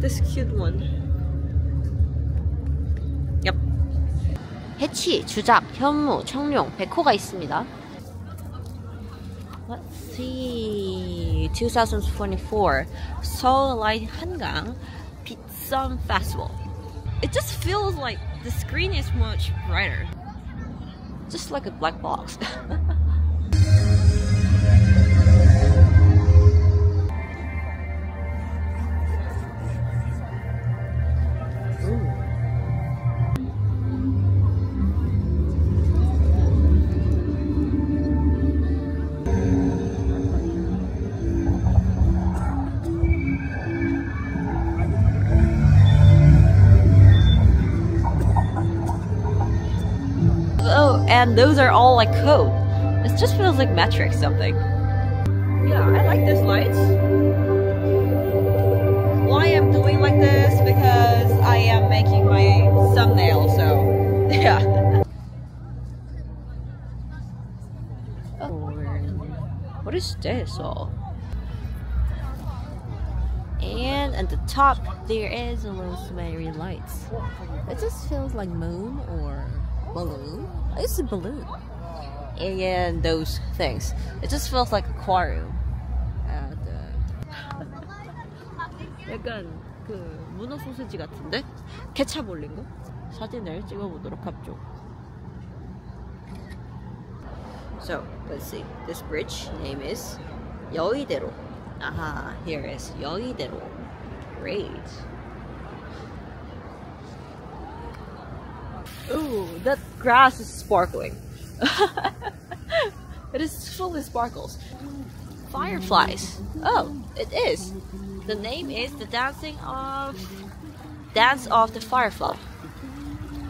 this cute one. Yep. 해치, 주작, 현무, 청룡, 백호가 있습니다. Let's see. 2024 Seoul Light Hangang Bitsum Festival. It just feels like the screen is much brighter. Just like a black box. And those are all like code. It just feels like metric something. Yeah, I like those lights. Why I'm doing like this? Because I am making my thumbnail, so yeah. Oh, what is this all? And at the top there is a rosemary lights. It just feels like moon or balloon. It's a balloon and those things. It just feels like aquarium. And 약간 그 문어 소세지 같은데? 케찹 올린 거? 사진을 찍어 보도록 합죠. So, let's see. This bridge name is Yeouido. Aha, here is Yeouido. Great. Ooh, that grass is sparkling. It is full of sparkles. Fireflies. Oh, it is. The name is the dance of the firefly.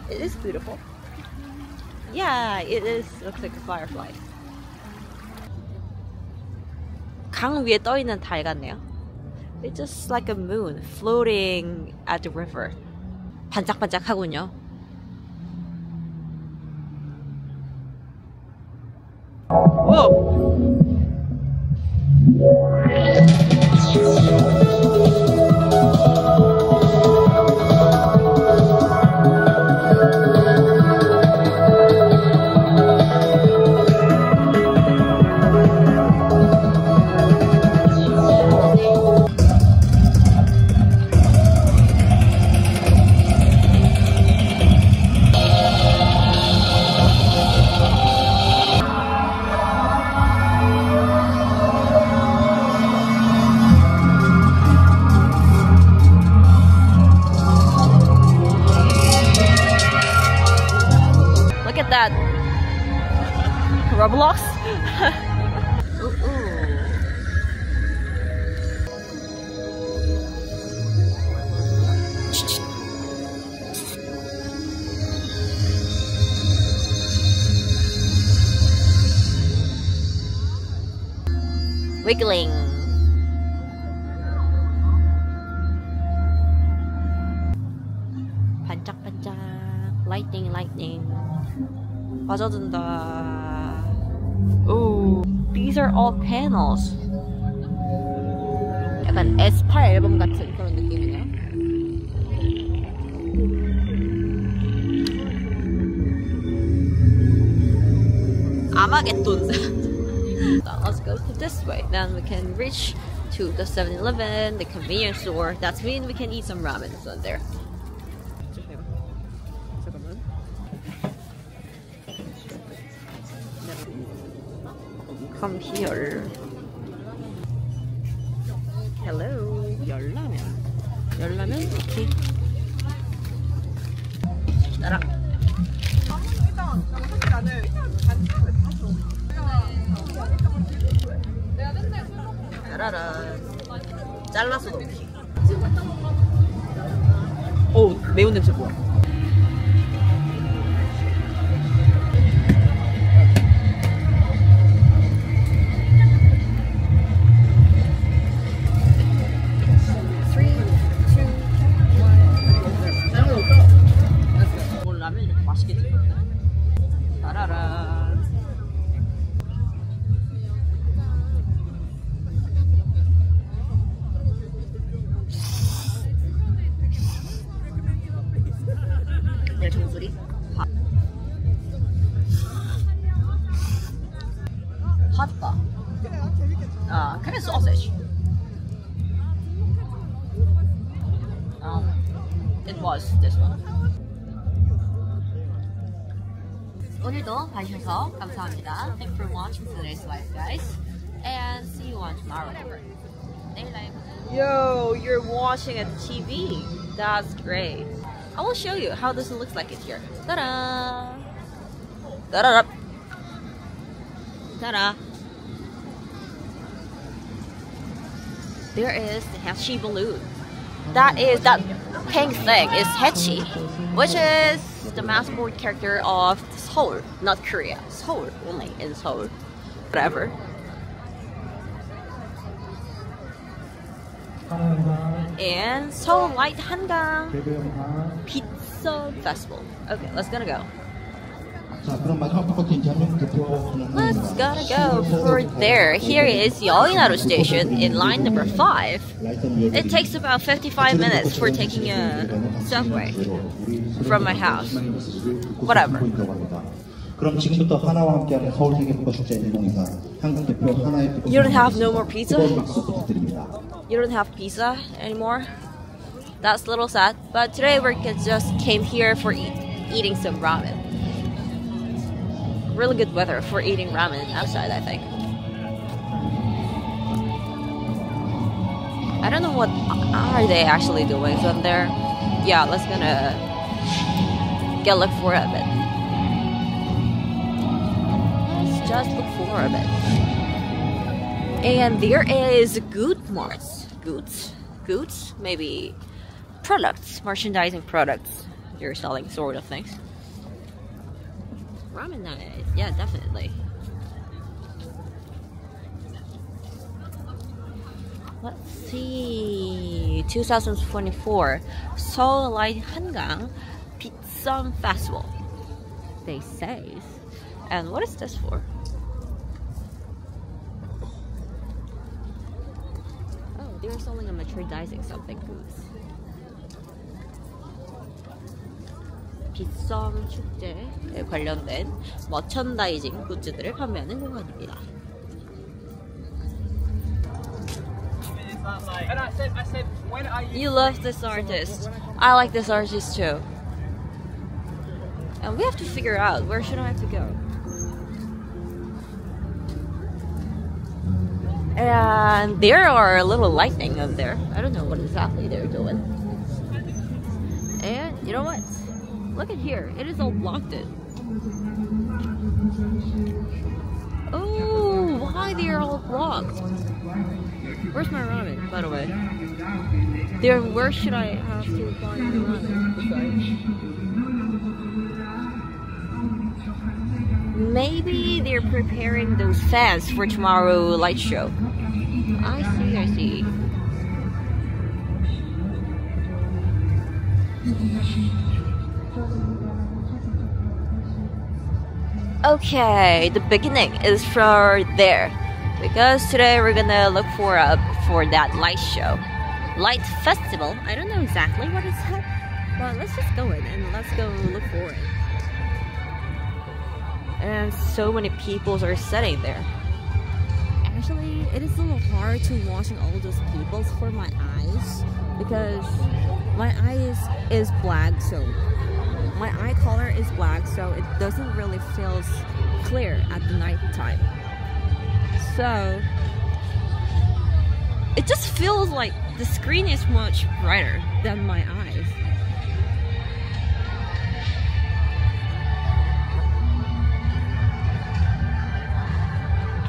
It is beautiful. Yeah, it is. Looks like a firefly. 강 위에 떠 있는 달 같네요. It's just like a moon floating at the river. 반짝반짝하군요. That Roblox. Ooh, ooh. Wiggling. 반짝 반짝. Lightning, lightning. Oh, these are all panels. 약간 aespa 앨범 같은 그런 느낌이네요. Let's go to this way. Then we can reach to the 7-Eleven, the convenience store. That means we can eat some ramen on there. Come here. Hello, 열라면. 열라면? Okay. 따라. 따라라. 잘라서 넣기. 오, 매운 냄새 뭐야? it was this one. 오늘도 봐주셔서 감사합니다. Thanks for watching today's live, guys. And see you on tomorrow. Yo, you're watching at the TV. That's great. I will show you how this looks like it here. Ta-da! Ta-da! Ta-da! There is the Hachi balloon. That pink thing is Hachi, which is the mascot character of Seoul, not Korea. Seoul only in Seoul. Whatever. And Seoul Light Hangang Bitsum Festival. Okay, let's gonna go. Let's gonna go for there. Here is Yeouinaru station in line number 5. It takes about 55 minutes for taking a subway from my house. Whatever. You don't have no more pizza? You don't have pizza anymore? That's a little sad. But today we just came here for eating some ramen. Really good weather for eating ramen outside, I think. I don't know what are they actually doing from there. Yeah, let's gonna get look for a bit. Let's just look for a bit. And there is Good Marts. Goods, maybe products, merchandising products. You're selling sort of things. Ramen night, yeah, definitely. Let's see, 2024 Seoul Light Hangang Bitsum Festival. They say. And what is this for? Oh, they are selling a merchandising something goods. 빗썸 축제에 관련된 머천다이징 굿즈들을 판매하는 공간입니다. You love this artist. I like this artist too. And we have to figure out where should I have to go. And there are a little lightning over there. I don't know what exactly they're doing. And you know what? Look at here, it is all blocked in. Oh, why they are all blocked? Where's my ramen, by the way? There, where should I have to find my ramen? Maybe they're preparing those fans for tomorrow's light show. I see. Okay, the beginning is from there because today we're gonna look for that light show, light festival. I don't know exactly what it's called, but let's just go in and let's go look for it. And so many people are sitting there. Actually, it is a little hard to watch all those people for my eyes because my eyes is black, so. My eye color is black, so it doesn't really feel clear at the night time. So it just feels like the screen is much brighter than my eyes.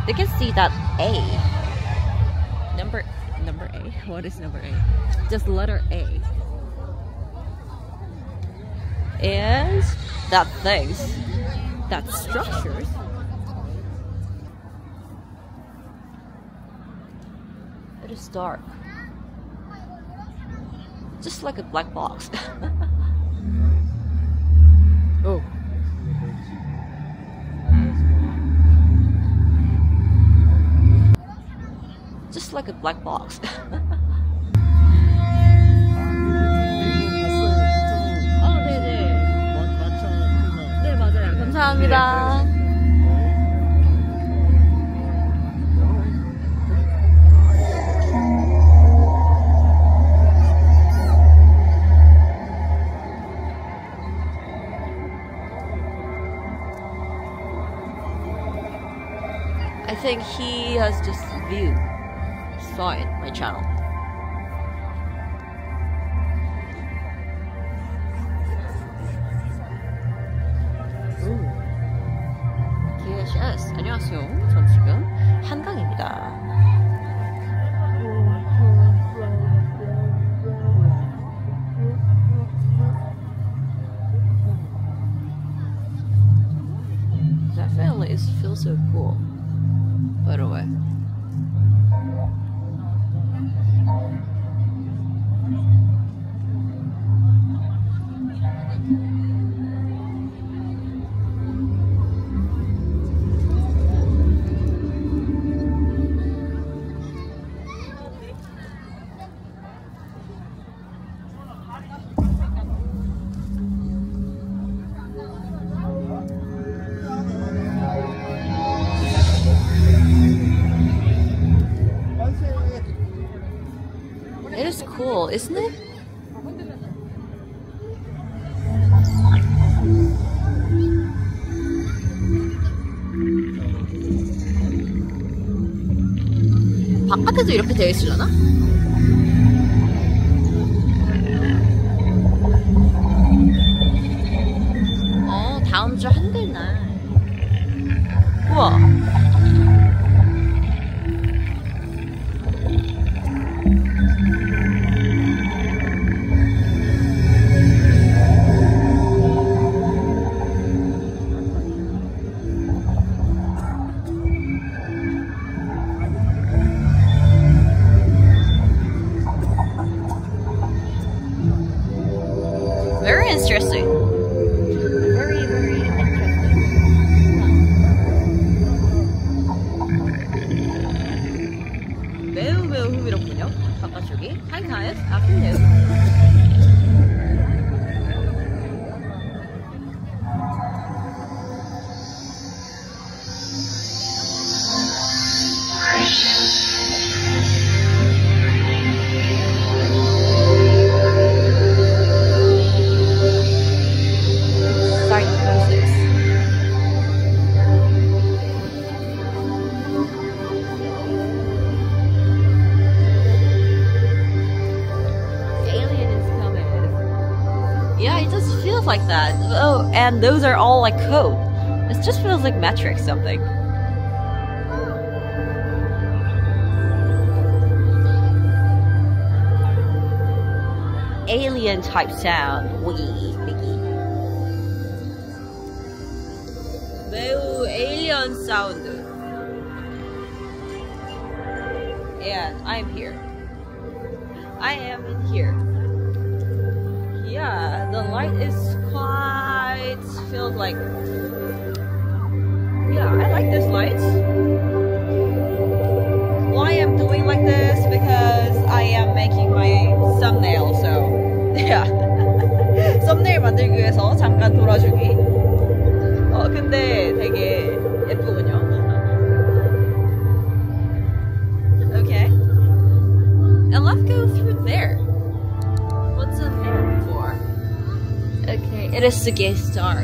You can see that A. Number A. What is number A? Just letter A. And that things, that structures. It is dark, just like a black box. Oh, just like a black box. 감사합니다. think he has this view. Saw it, my channel. KHS, 안녕하세요. 전 지금 한강입니다. That family is feels so cool. By the way. Cool, isn't it? 바깥에도 이렇게 되어 있으려나? 어, 다음 주 한글날. 우와. Like that. Oh, and those are all like code. It just feels like metric something. Alien type sound. Wee, biggie. 매우 alien sound. Yeah, I'm here. I am in here. Yeah, the light is quite filled like... Yeah, I like this light. Why I'm doing like this? Because I am making my thumbnail, so... Yeah. 썸네일 만들기 위해서 잠깐 돌아주기. 어, 근데 되게 예쁘군요. Okay. And let's go through there. What's in there? Okay, it is the gay star.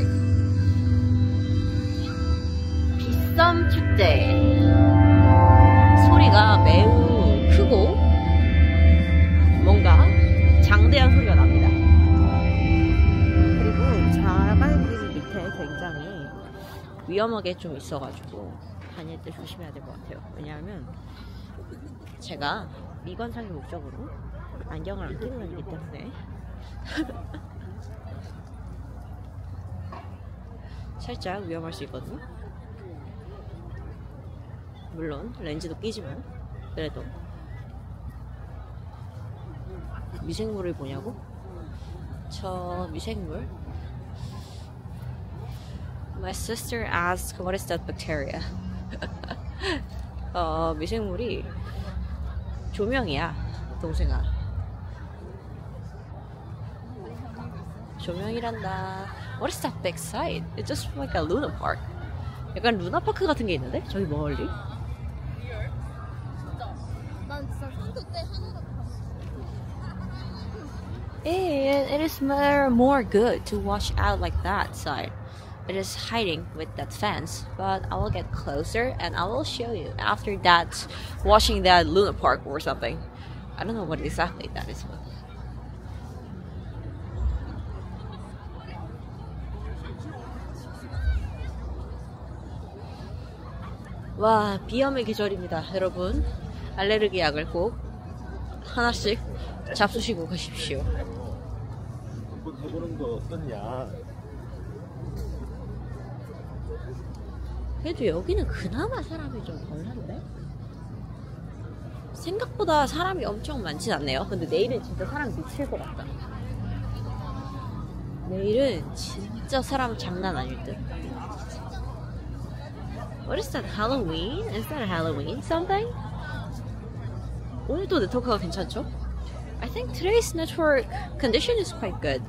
비썸 축제. 소리가 매우 크고 뭔가 장대한 소리가 납니다. 그리고 자갈 그림 밑에 굉장히 위험하게 좀 있어가지고 다닐 때 조심해야 될 것 같아요. 왜냐하면 제가 미관상의 목적으로 안경을 안 끼고 다니기 때문에. 살짝 위험할 수 있거든요. 물론 렌즈도 끼지만 그래도 미생물을 보냐고? 저 미생물. My sister asked, "What is that bacteria?" 어, 미생물이 조명이야, 동생아. 조명이란다. What is that big site? It's just like a Luna Park. 약간 루나파크 같은 게 있는데? 저기 멀리? It is more good to watch out like that side. It is hiding with that fence, but I will get closer and I will show you after that watching that Luna Park or something. I don't know what exactly that is. 와, 비염의 계절입니다, 여러분. 알레르기 약을 꼭 하나씩 잡수시고 가십시오. 한번 해보는 거 어떠냐? 그래도 여기는 그나마 사람이 좀 덜한데? 생각보다 사람이 엄청 많진 않네요. 근데 내일은 진짜 사람 미칠 것 같다. 내일은 진짜 사람 장난 아닐 듯. What is that? Halloween? Is that Halloween something? 오늘도 네트워크가 괜찮죠? I think today's network condition is quite good.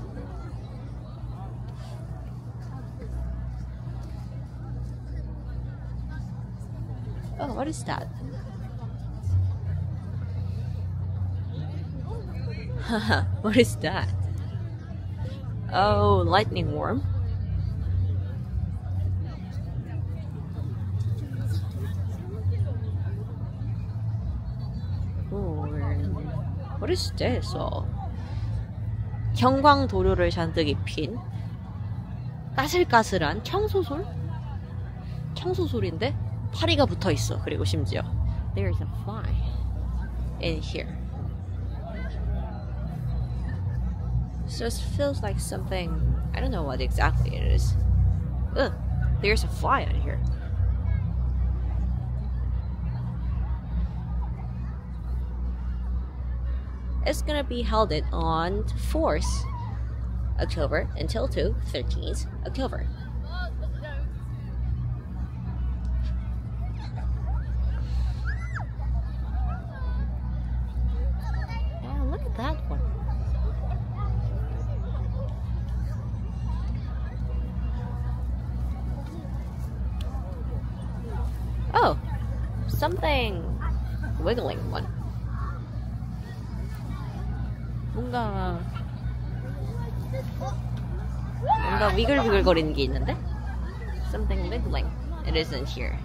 Oh, what is that? Haha, what is that? Oh, lightning worm. What is this all? 경광도료를 잔뜩 입힌 까슬까슬한 청소솔? 청소솔인데 파리가 붙어있어. 그리고 심지어 There is a fly in here. So it feels like something, I don't know what exactly it is. Ugh, there's a fly in here. It's gonna be held on 4th October until 13th October. Oh, look at that one. Oh, something wiggling one. 뭔가 위글위글거리는 게 있는데? Something wiggling. It isn't here.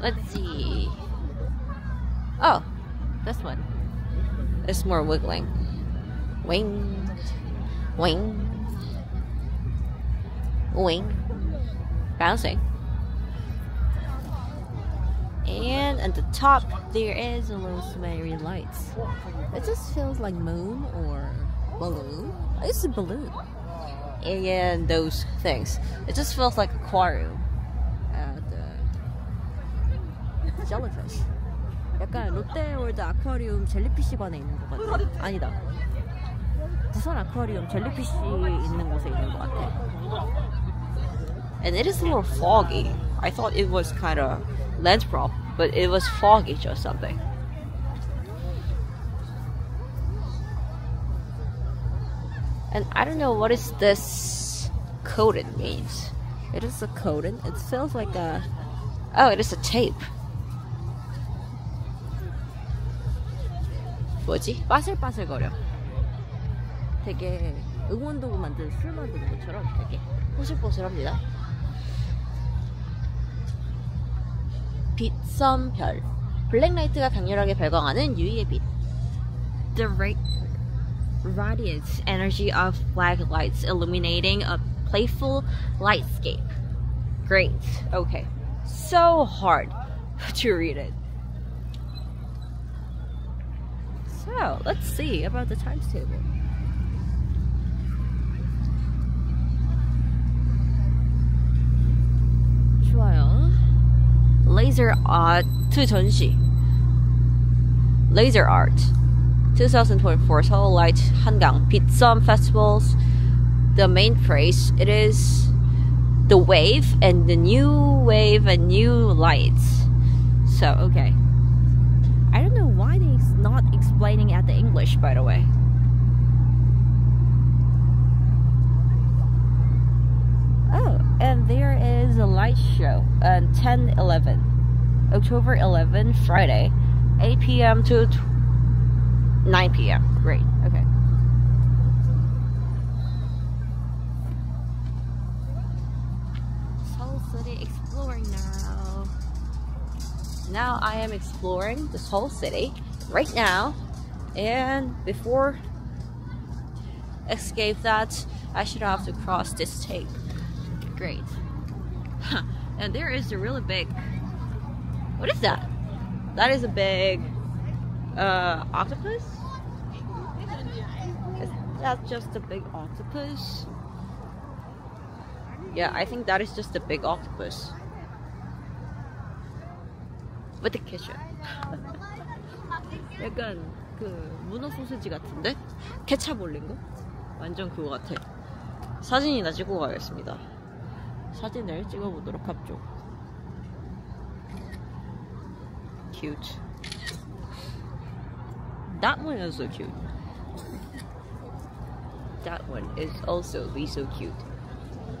Let's see. Oh, this one. It's more wiggling. Wing, wing, wing, bouncing. And at the top, there is a little smeary lights. It just feels like moon or balloon. It's a balloon. And those things. It just feels like aquarium. And jellyfish. 약간 롯데월드 아쿠아리움 젤리피쉬 반에 있는 것 같아. 아니다. 부산 아쿠아리움 젤리피쉬 있는 곳에 있는 것 같아. And it is a little foggy. I thought it was kind of lens prop, but it was foggy or something. And I don't know what is this coated means. It is a coated. It feels like a... Oh, it is a tape. 뭐지? 빠슬빠슬거려. 되게 응원도구 만든 술 만드는 것처럼 되게 보슬보슬합니다. 빛섬별 블랙라이트가 강렬하게 발광하는 유의의 빛. The radiant energy of black lights illuminating a playful lightscape. Great. Okay. So hard to read it. So, let's see about the times table. 좋아요. Laser Art to 전시. Laser Art 2024 Seoul Light Hangang Bitsum Festivals. The main phrase, it is the wave and the new wave and new lights. So, okay. I don't know why they're not explaining at the English, by the way. Oh, and there is a light show on 10-11, October 11, Friday, 8 p.m. to 9 p.m. Great, okay. I am exploring this whole city right now, and before escape that, I should have to cross this tape. Great. And there is a really big... What is that? That is a big octopus? Is that just a big octopus? Yeah, I think that is just a big octopus. With the kitchen. 약간 그 문어 소시지 같은데? 케찹 올린 거? 완전 그거 같아. 사진이나 찍고 가겠습니다. 사진을 찍어보도록 합죠. Cute. That one is so cute. That one is also be so cute.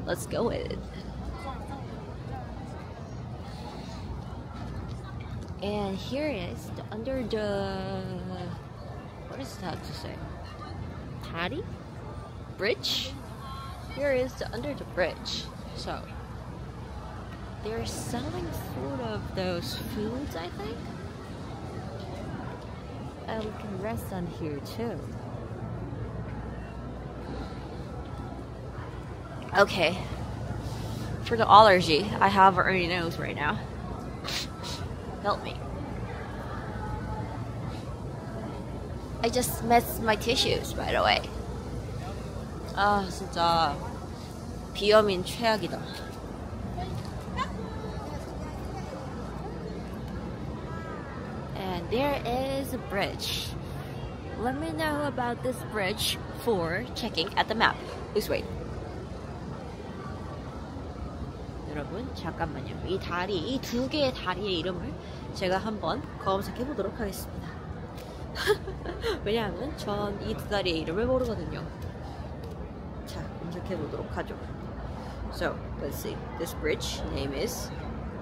Let's go with it. And here it is, under the... What is that to say? Tari? Bridge? Here is the, under the bridge. So, they're selling sort of those foods, I think? And we can rest on here too. Okay. For the allergy, I have a runny nose right now. Help me. I just messed my tissues, by the way. 아, 진짜 비염인 최악이다. And there is a bridge. Let me know about this bridge for checking at the map. Please wait. 여러분 잠깐만요. 이 다리, 이 두 개의 다리의 이름을 제가 한번 검색해 보도록 하겠습니다. 왜냐하면 전 이 두 다리의 이름을 모르거든요. 자, 검색해 보도록 하죠. So, let's see. This bridge name is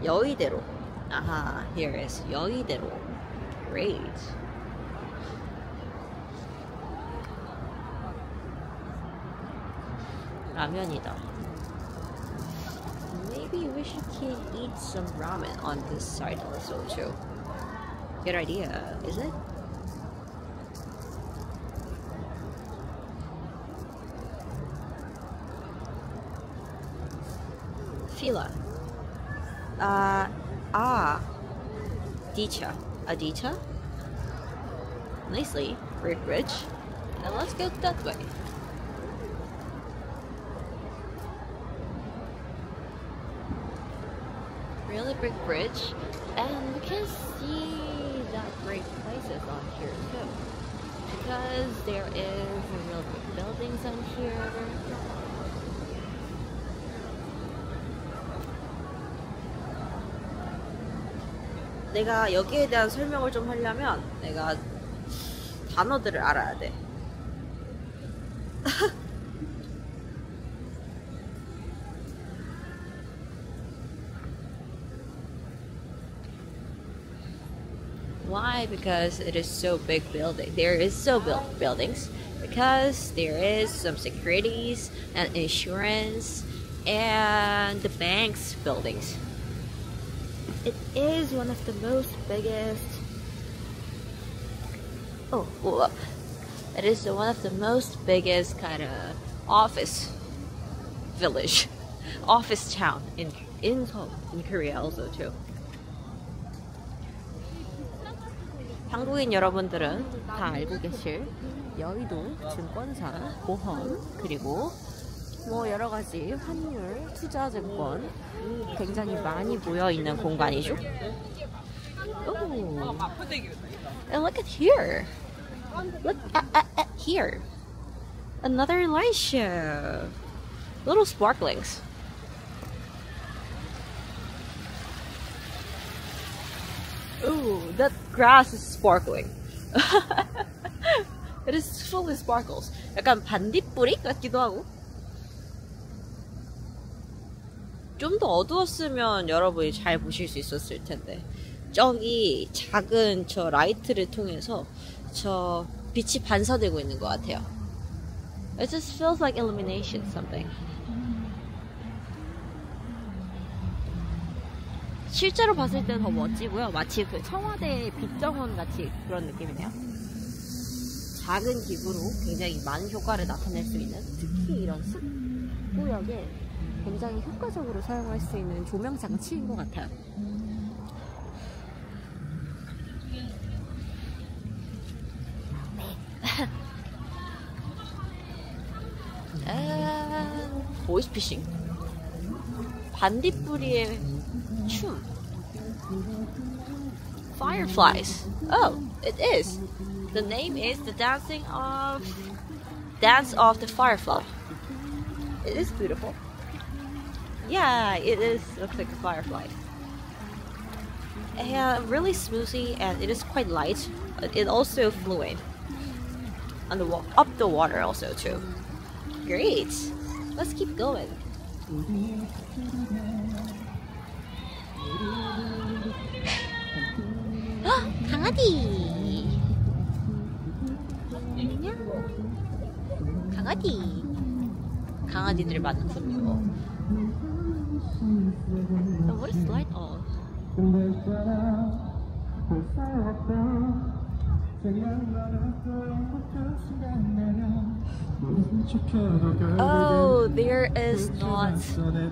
여의대로. Aha, here is 여의대로. Great. 라면이다. Maybe we should eat some ramen on this side also too. Good idea, is it? Fila. Dicha. Adita? Nicely. Great bridge. And let's go that way. Really big bridge, and we can see that great places on here too, because there is real big buildings on here. 내가 여기에 대한 설명을 좀 하려면 내가 단어들을 알아야 돼. Why? Because it is so big building. There is so big buildings because there is some securities and insurance and the bank's buildings. It is one of the most biggest. Oh, whoa. It is one of the most biggest kind of office village, office town in Korea also too. 한국인 여러분들은 다 알고 계실 여의도 증권사, 보험, 그리고 뭐 여러가지 환율, 투자증권 굉장히 많이 모여있는 공간이죠. Ooh. And look at here. Look at here. Another light show. Little sparklings. Ooh, that grass is sparkling. It is full of sparkles. 약간 반딧불이 같기도 하고. 좀 더 어두웠으면 여러분이 잘 보실 수 있었을 텐데. 저기 작은 저 라이트를 통해서 저 빛이 반사되고 있는 것 같아요. It just feels like illumination something. 실제로 봤을 때는 더 멋지고요. 마치 그 청와대의 빛정원 같이 그런 느낌이네요. 작은 기구로 굉장히 많은 효과를 나타낼 수 있는, 특히 이런 숲구역에 굉장히 효과적으로 사용할 수 있는 조명 장치인 것 같아요. 보이스피싱, 반딧불이의 춤. Fireflies. Oh, it is. The name is the dance of the firefly. It is beautiful. Yeah, it is, looks like a firefly. And really smoothly, and it is quite light. It also fluid. And up the water also too. Great. Let's keep going. 강아지. 안녕. 강아지. 강아지들 많군요. So what is light on? Oh, there is not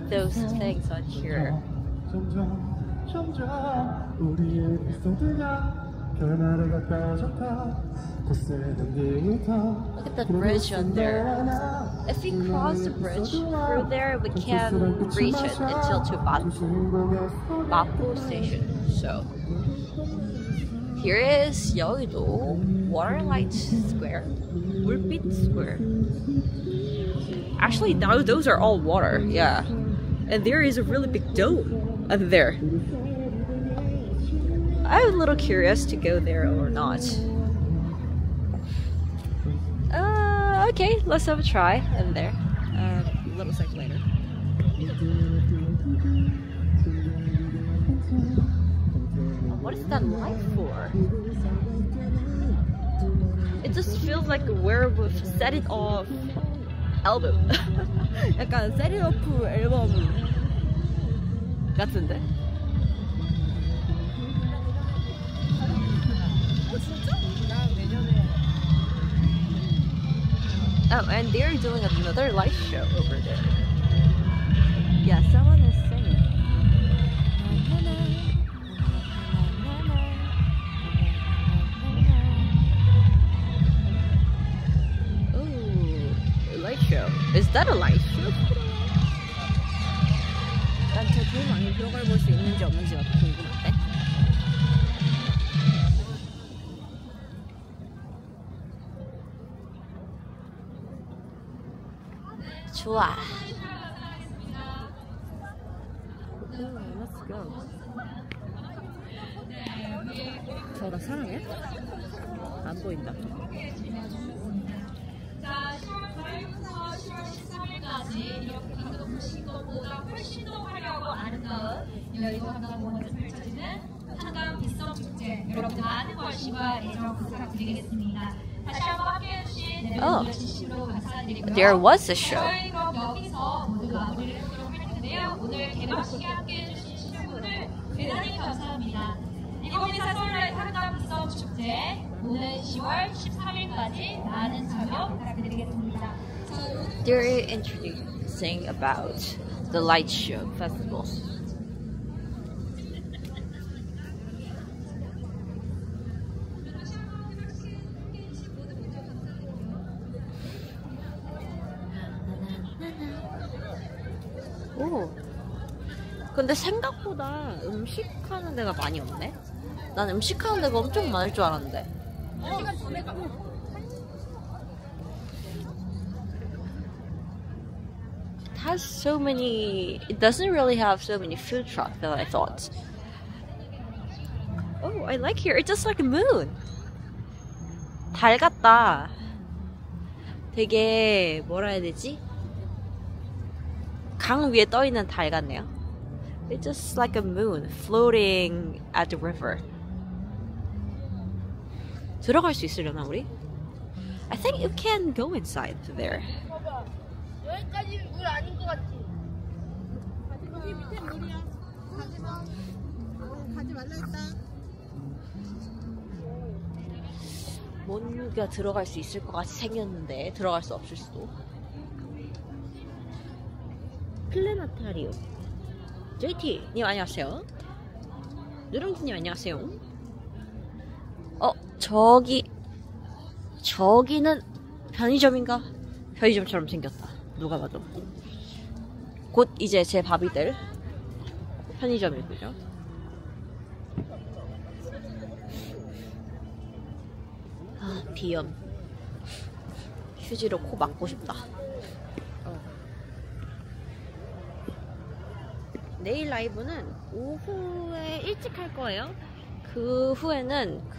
those things on here. Look at the bridge on there. If we cross the bridge through there, we can reach it until to Bapu station. So here is Yeouido Waterlight Square, Woolpit Square. Actually, now those are all water, yeah. And there is a really big dome up there. I was a little curious to go there or not. Okay, let's have a try in there. A little sec later. What is that light for? It just feels like we're with Set It Off album. 약간 Set It Off 앨범 같은데? Oh, and they're doing another live show over there. Yeah, someone is singing. Oh, a light show. Is that a light show? 난 저 돈 안에 들어갈 수 있는지 없는지가 궁금한데. 좋아. Let's go. 저랑 사랑해? 안 보인다. Oh, there was a show. They're introducing about the light show festival. 근데 생각보다 음식 하는 데가 많이 없네? 난 음식 하는 데가 엄청 많을 줄 알았는데. It has so many. It doesn't really have so many food trucks that I thought. Oh, I like here. It's just like a moon. 달 같다. 되게 뭐라 해야 되지? 강 위에 떠 있는 달 같네요. It's just like a moon floating at the river. 들어갈 수 있으려나 우리? I think you can go inside there. 가지 말라 했다. 뭔가 들어갈 수 있을 것 같이 생겼는데 들어갈 수 없을 수도. 플래나타리오. JT님 안녕하세요. 누룽지님 안녕하세요. 저기는 편의점인가? 편의점처럼 생겼다. 누가 봐도. 곧 이제 제 밥이 될 편의점이군요. 아, 비염. 휴지로 코 막고 싶다. 내일 라이브는 오후에 일찍 할 거예요. 그 후에는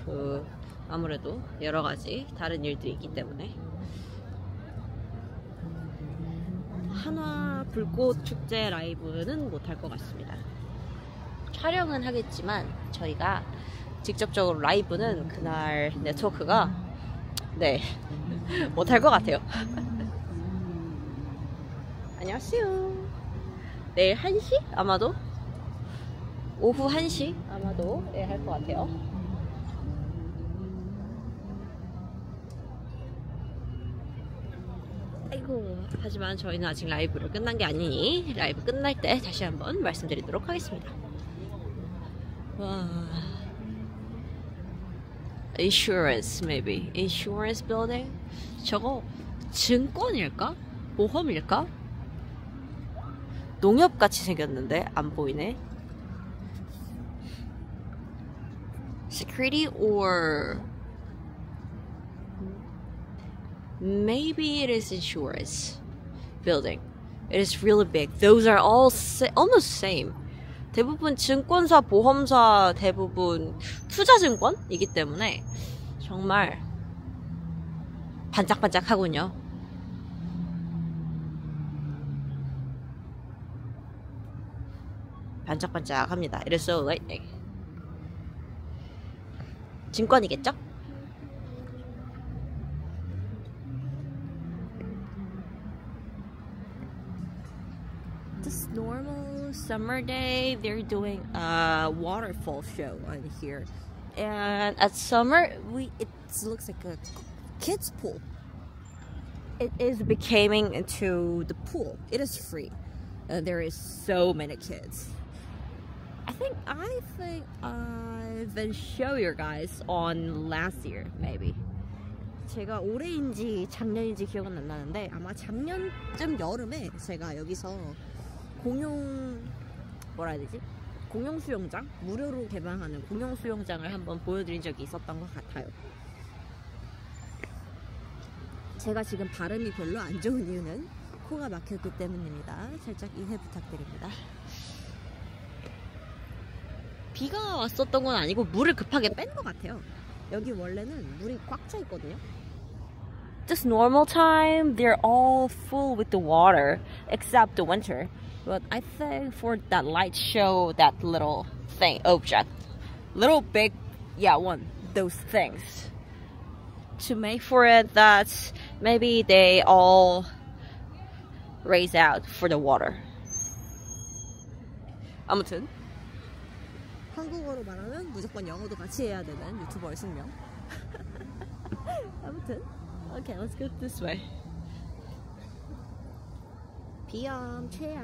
아무래도 여러 가지 다른 일들이 있기 때문에. 한화 불꽃 축제 라이브는 못 할 것 같습니다. 촬영은 하겠지만 저희가 직접적으로 라이브는 그날 네트워크가 못 할 것 같아요. 안녕하세요. 내일 1시? 아마도? 오후 1시? 아마도 할 것 같아요. 아이고, 하지만 저희는 아직 라이브를 끝난 게 아니니 라이브 끝날 때 다시 한번 말씀드리도록 하겠습니다. 와... Insurance, maybe. Insurance building? 저거 증권일까? 보험일까? 농협같이 생겼는데 안 보이네. Security or maybe it is insurance building. It is really big. Those are all almost same. 대부분 증권사, 보험사, 대부분 투자증권이기 때문에 정말 반짝반짝하군요. 반짝반짝합니다. It is so lightning. 증권이겠죠? This normal summer day, they're doing a waterfall show on here, and at summer it looks like a kids pool. It is becoming into the pool. It is free. There is so many kids. I think I've been show you guys on last year, maybe. 제가 올해인지 작년인지 기억은 안 나는데 아마 작년쯤 여름에 제가 여기서 공용 수영장? 무료로 개방하는 공용 수영장을 한번 보여드린 적이 있었던 것 같아요. 제가 지금 발음이 별로 안 좋은 이유는 코가 막혔기 때문입니다. 살짝 이해 부탁드립니다. 비가 왔었던 건 아니고 물을 급하게 뺀 것 같아요. 여기 원래는 물이 꽉 차 있거든요. Just normal time, they're all full with the water, except the winter. But I think for that light show, that little thing, object, little big, yeah, one, those things. To make for it that maybe they all raise out for the water. 아무튼. 한국어로 말하면 무조건 영어도 같이 해야 되는 유튜버의 숙명. 아무튼, okay, let's go this way. 비염 최악.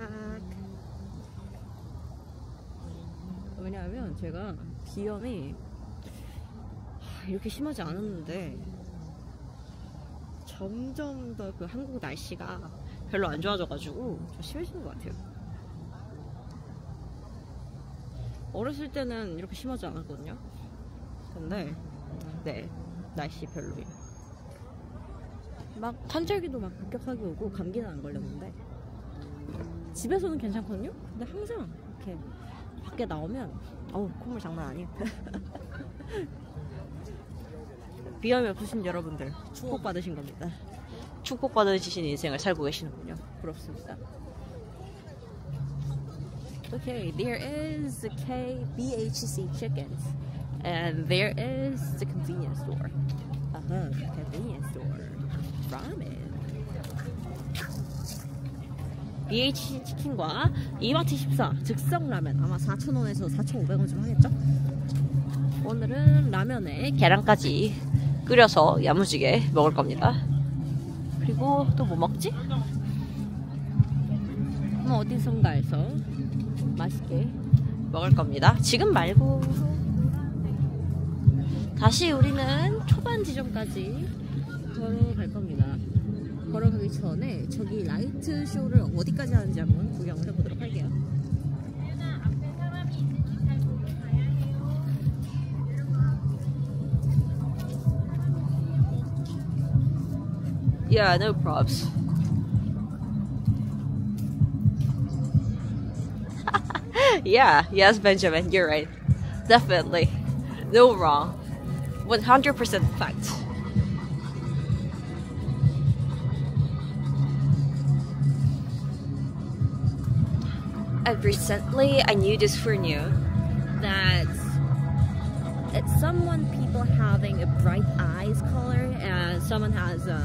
왜냐하면 제가 비염이 이렇게 심하지 않았는데 점점 더 그 한국 날씨가 별로 안 좋아져가지고 좀 심해지는 것 같아요. 어렸을 때는 이렇게 심하지 않았거든요. 근데 날씨 별로예요. 막 환절기도 막 급격하게 오고 감기는 안 걸렸는데 집에서는 괜찮거든요. 근데 항상 이렇게 밖에 나오면 어우 콧물 장난 아니에요. 비염이 없으신 여러분들 축복받으신 겁니다. 축복받으신 인생을 살고 계시는군요. 부럽습니다. Okay, there is the BHC chickens, and there is the convenience store. Convenience store. Ramen. BHC 치킨과 이마트 14 즉석 라면 아마 4,000원에서 4,500원쯤 하겠죠? 오늘은 라면에 계란까지 끓여서 야무지게 먹을 겁니다. 그리고 또 뭐 먹지? 뭐 어디선가 해서 맛있게 먹을 겁니다. 지금 말고 다시 우리는 초반 지점까지 걸어갈 겁니다. 걸어가기 전에 저기 라이트 쇼를 어디까지 하는지 한번 구경을 해보도록 할게요. Yeah, no props. Yeah, yes, Benjamin, you're right. Definitely. No wrong. 100% fact. And recently, I knew this for new, that it's someone people having a bright eyes color and someone has a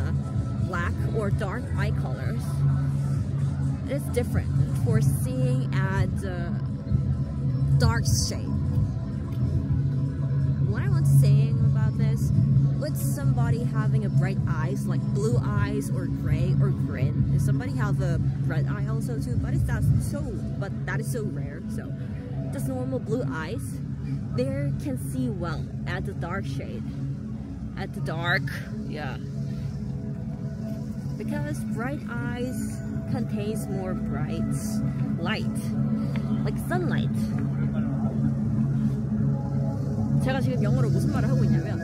black or dark eye colors. It's different for seeing at dark shade. What I want to say about this, with somebody having a bright eyes, like blue eyes or gray or green, if somebody have a red eye also too, but that is so rare. So just normal blue eyes, they can see well at the dark shade, at the dark, yeah, because bright eyes contains more bright light, like sunlight. 제가 지금 영어로 무슨 말을 하고 있냐면,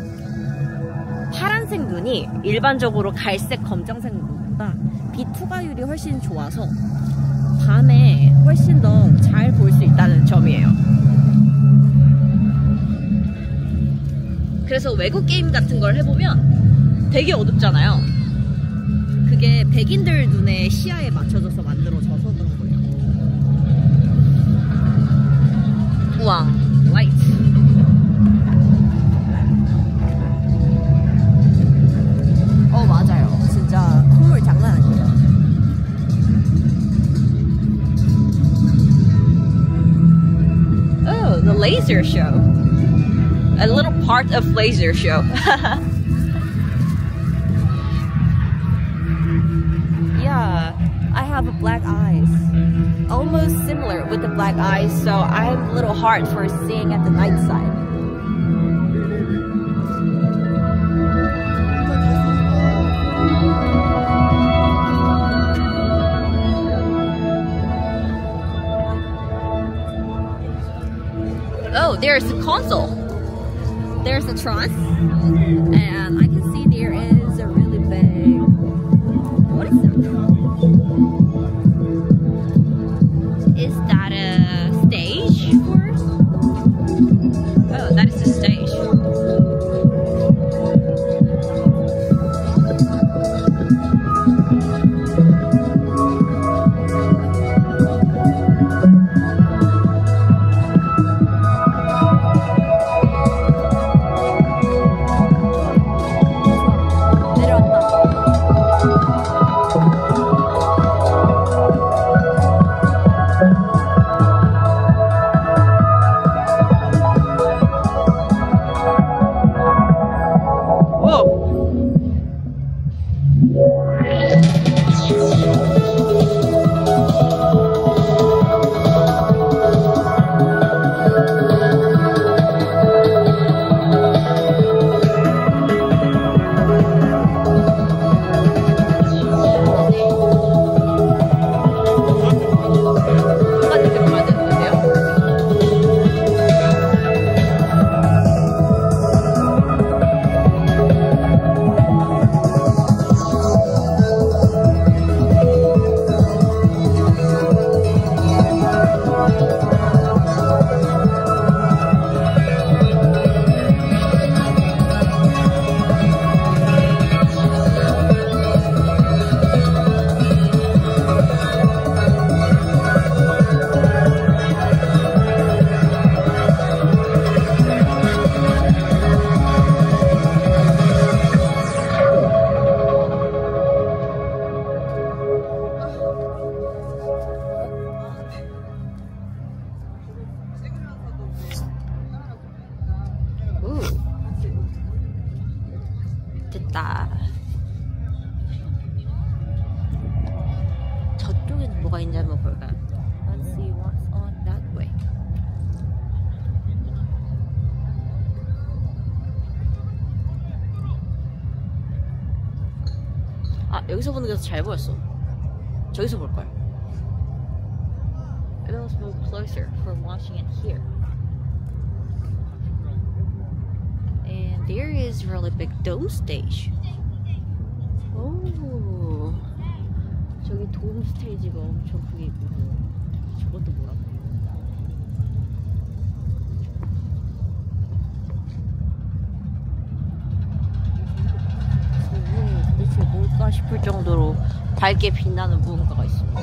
파란색 눈이 일반적으로 갈색, 검정색 눈보다 비투과율이 훨씬 좋아서 밤에 훨씬 더 잘 볼 수 있다는 점이에요. 그래서 외국 게임 같은 걸 해보면 되게 어둡잖아요. 그게 백인들 눈의 시야에 맞춰져서 만들어져서 그런 거예요. 우와, 라이트. 맞아요. 진짜 콧물 장난 아니에요. Oh, the laser show. A little part of laser show. Yeah, I have a black eyes. Almost similar with the black eyes, so I'm a little hard for seeing at the night side. Oh, there's a console. There's a truss. And I can see there is a really big... What is that? Is that a stage? Oh, that is a stage. Poinjamo program. Let's see what's on that way. 아, 여기서 보는 게 더 잘 보였어. 저기서 볼 걸. It was more closer from watching it here. And there is really big dome stage. Oh, 저기 돔 스테이지가 엄청 크게 있고 저것도 뭐라고? 저게 도대체 뭘까 싶을 정도로 밝게 빛나는 무언가가 있습니다.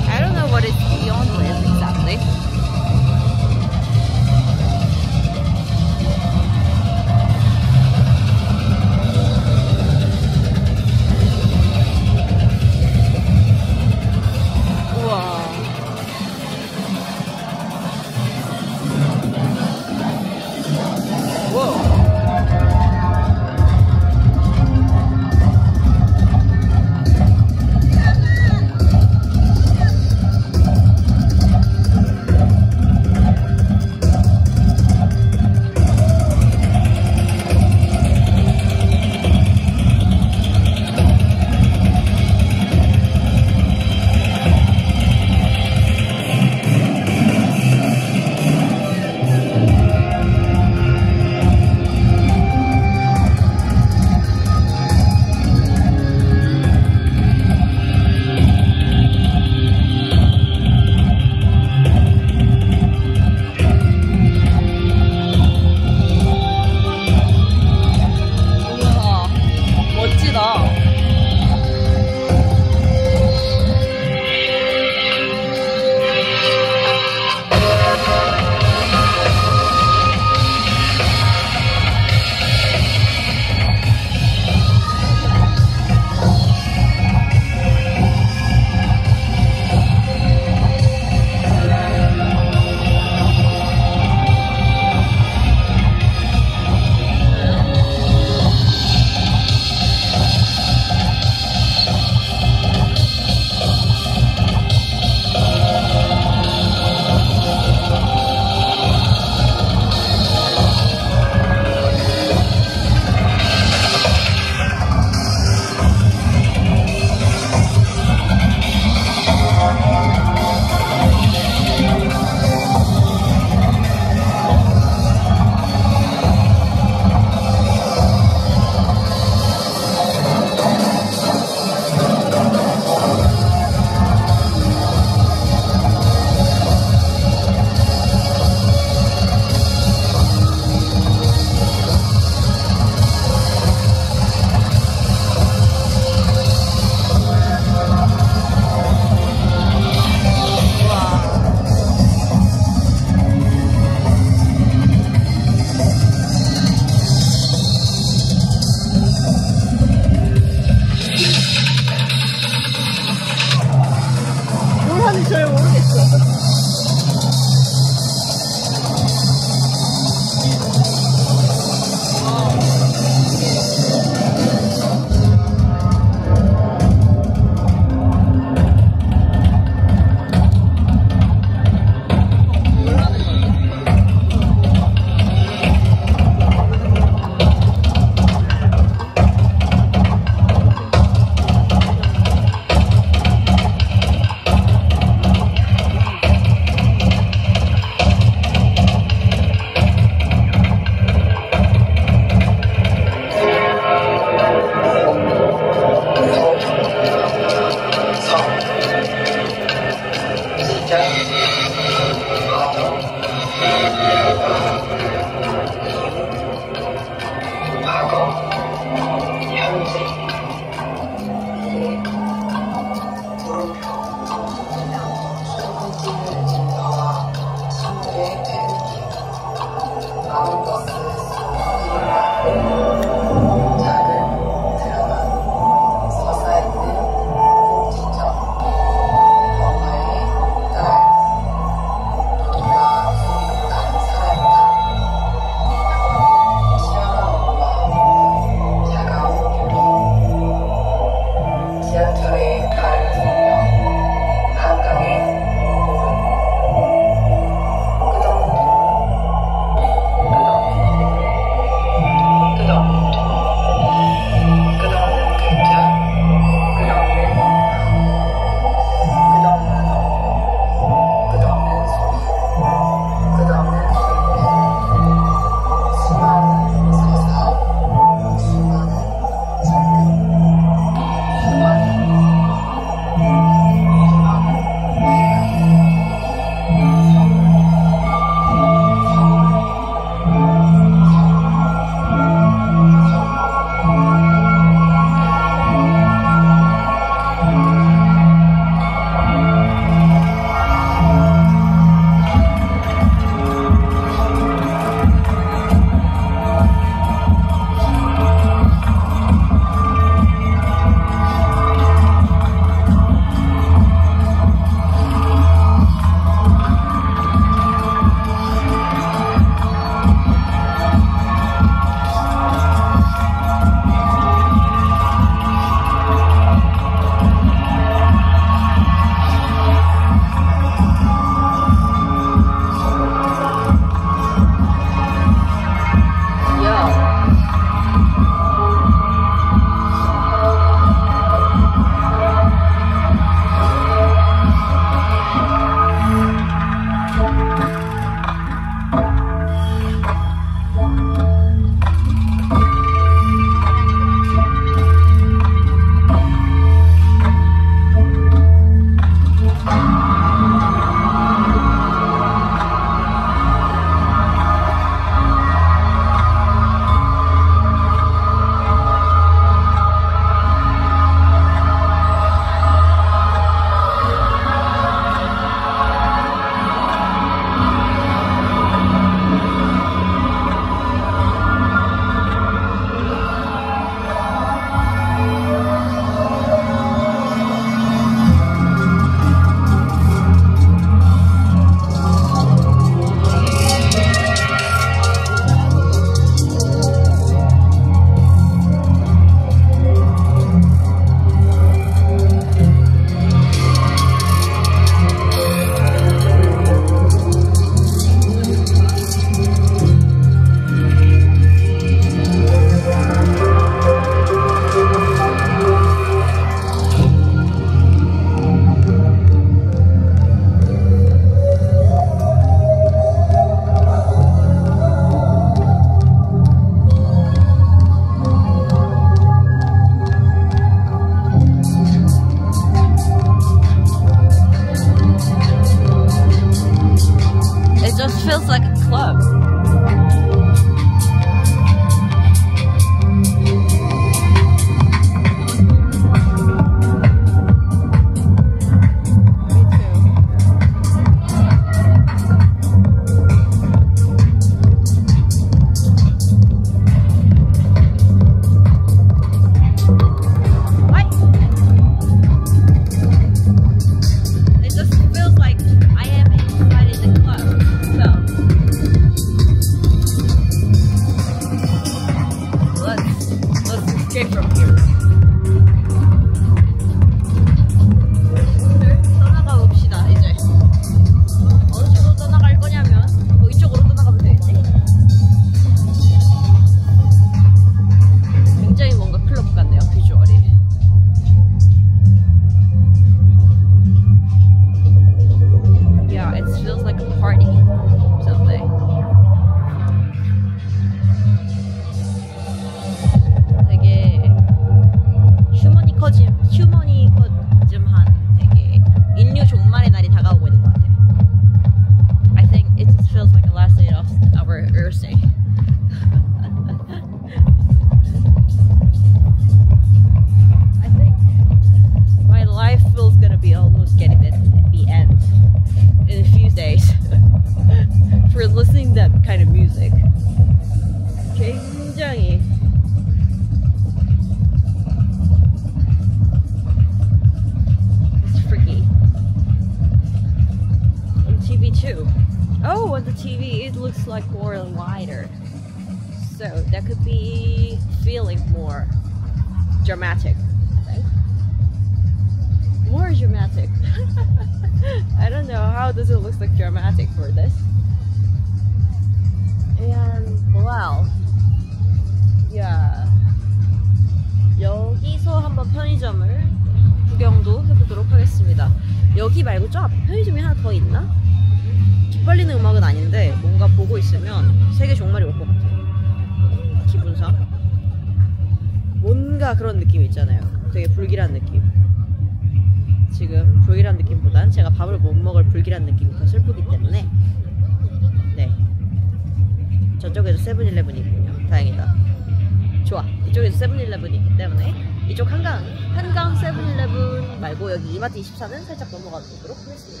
24는 살짝 넘어가도록 하겠습니다.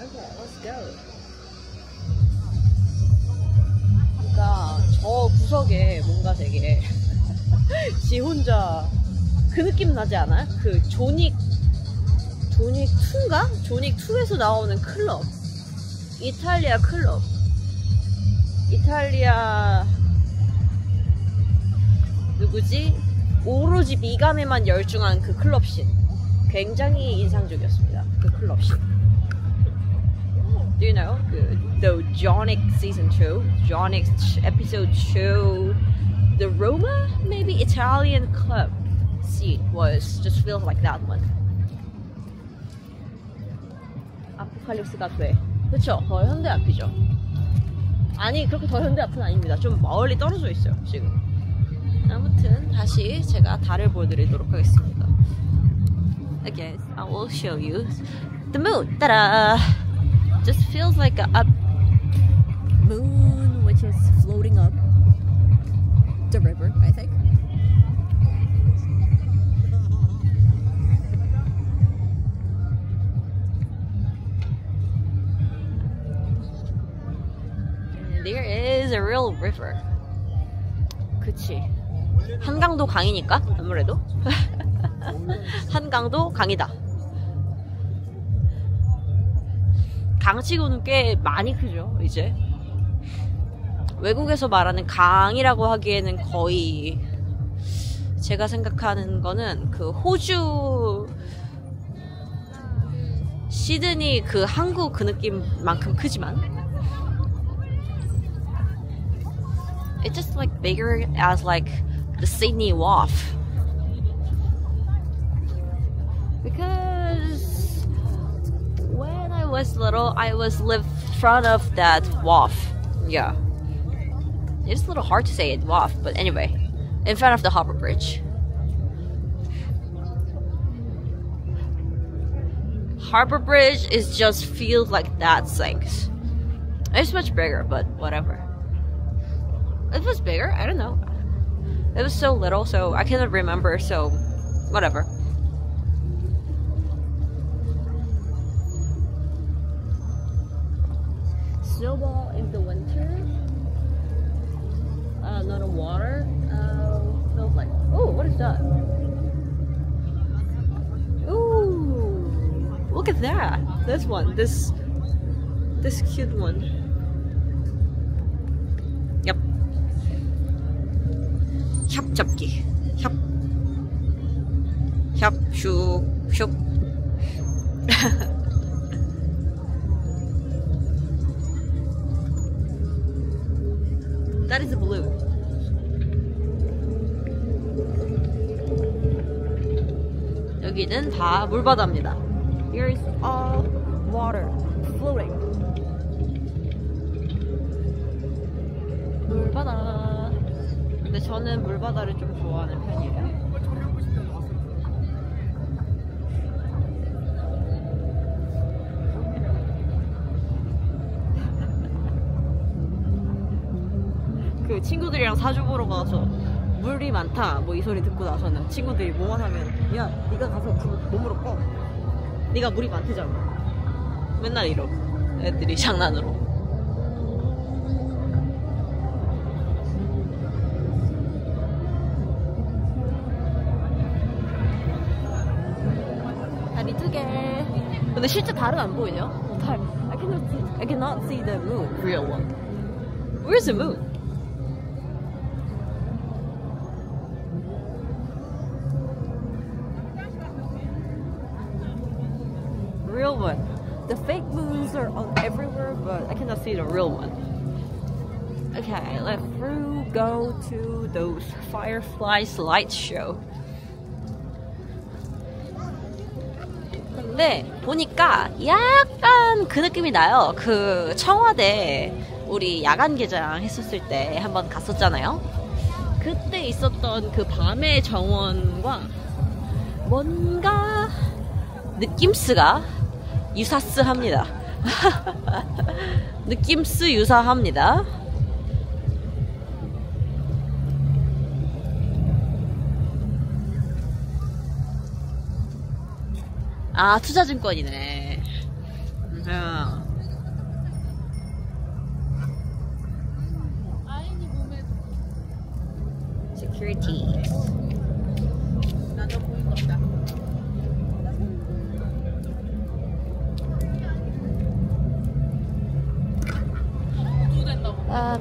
Okay, let's go. 그러니까 저 구석에 뭔가 되게 지 혼자 그 느낌 나지 않아요? 그 조닉 2인가? 조닉 2에서 나오는 클럽, 이탈리아 클럽, 이탈리아 누구지? 오로지 미감에만 열중한 그 클럽씬. 굉장히 인상적이었습니다. 그 클럽씬. Do you know? The Jonic season 2, Jonic episode 2, the Roma, maybe Italian club scene was just feels like that one. 아포칼립스 카페. 그쵸? 더 현대 앞이죠. 아니 그렇게 더 현대 앞은 아닙니다. 좀 멀리 떨어져 있어요 지금. 아무튼 다시 제가 달을 보여드리도록 하겠습니다. Again, I will show you the moon. Ta-da! Just feels like a moon which is floating up the river, I think. And there is a real river. 그치. 한강도 강이니까 아무래도. 한강도 강이다. 강치고는 꽤 많이 크죠, 이제. 외국에서 말하는 강이라고 하기에는 거의 제가 생각하는 거는 그 호주 시드니 그 한국 그 느낌만큼 크지만 It's just like bigger as like the Sydney Wharf. Because when I was little, I was lived front of that WAF. Yeah, it's a little hard to say it WAF, but anyway, in front of the Harbour Bridge. Harbour Bridge is just feels like that sinks. It's much bigger, but whatever. It was bigger. I don't know. It was so little, so I cannot remember. So, whatever. Snowball in the winter, not a water, feels like, oh, what is that? Ooh, look at that. This one, this cute one. 협잡기 협슉슉 That is blue. 여기는 다 물바다입니다. Here is all water floating. 물바다. 근데 저는 물바다를 좀 좋아하는 편이에요. 그 친구들이랑 사주 보러 가서 물이 많다 뭐 이 소리 듣고 나서는 친구들이 뭐만 하면 야 네가 가서 그 몸으로 꺼. 네가 물이 많대잖아. 맨날 이러. 애들이 장난으로. 근데 실제 달은 안 보이냐? 달. I cannot see the moon. Real one. Where's the moon? Real one. The fake moons are on everywhere, but I cannot see the real one. Okay, let's go to those fireflies light show. 근데 보니까 약간 그 느낌이 나요. 그 청와대 우리 야간 개장 했었을 때 한번 갔었잖아요. 그때 있었던 그 밤의 정원과 뭔가 느낌스가 유사스합니다. 느낌스 유사합니다. 아, 투자증권이네. Security. 나도 보인 것 같다.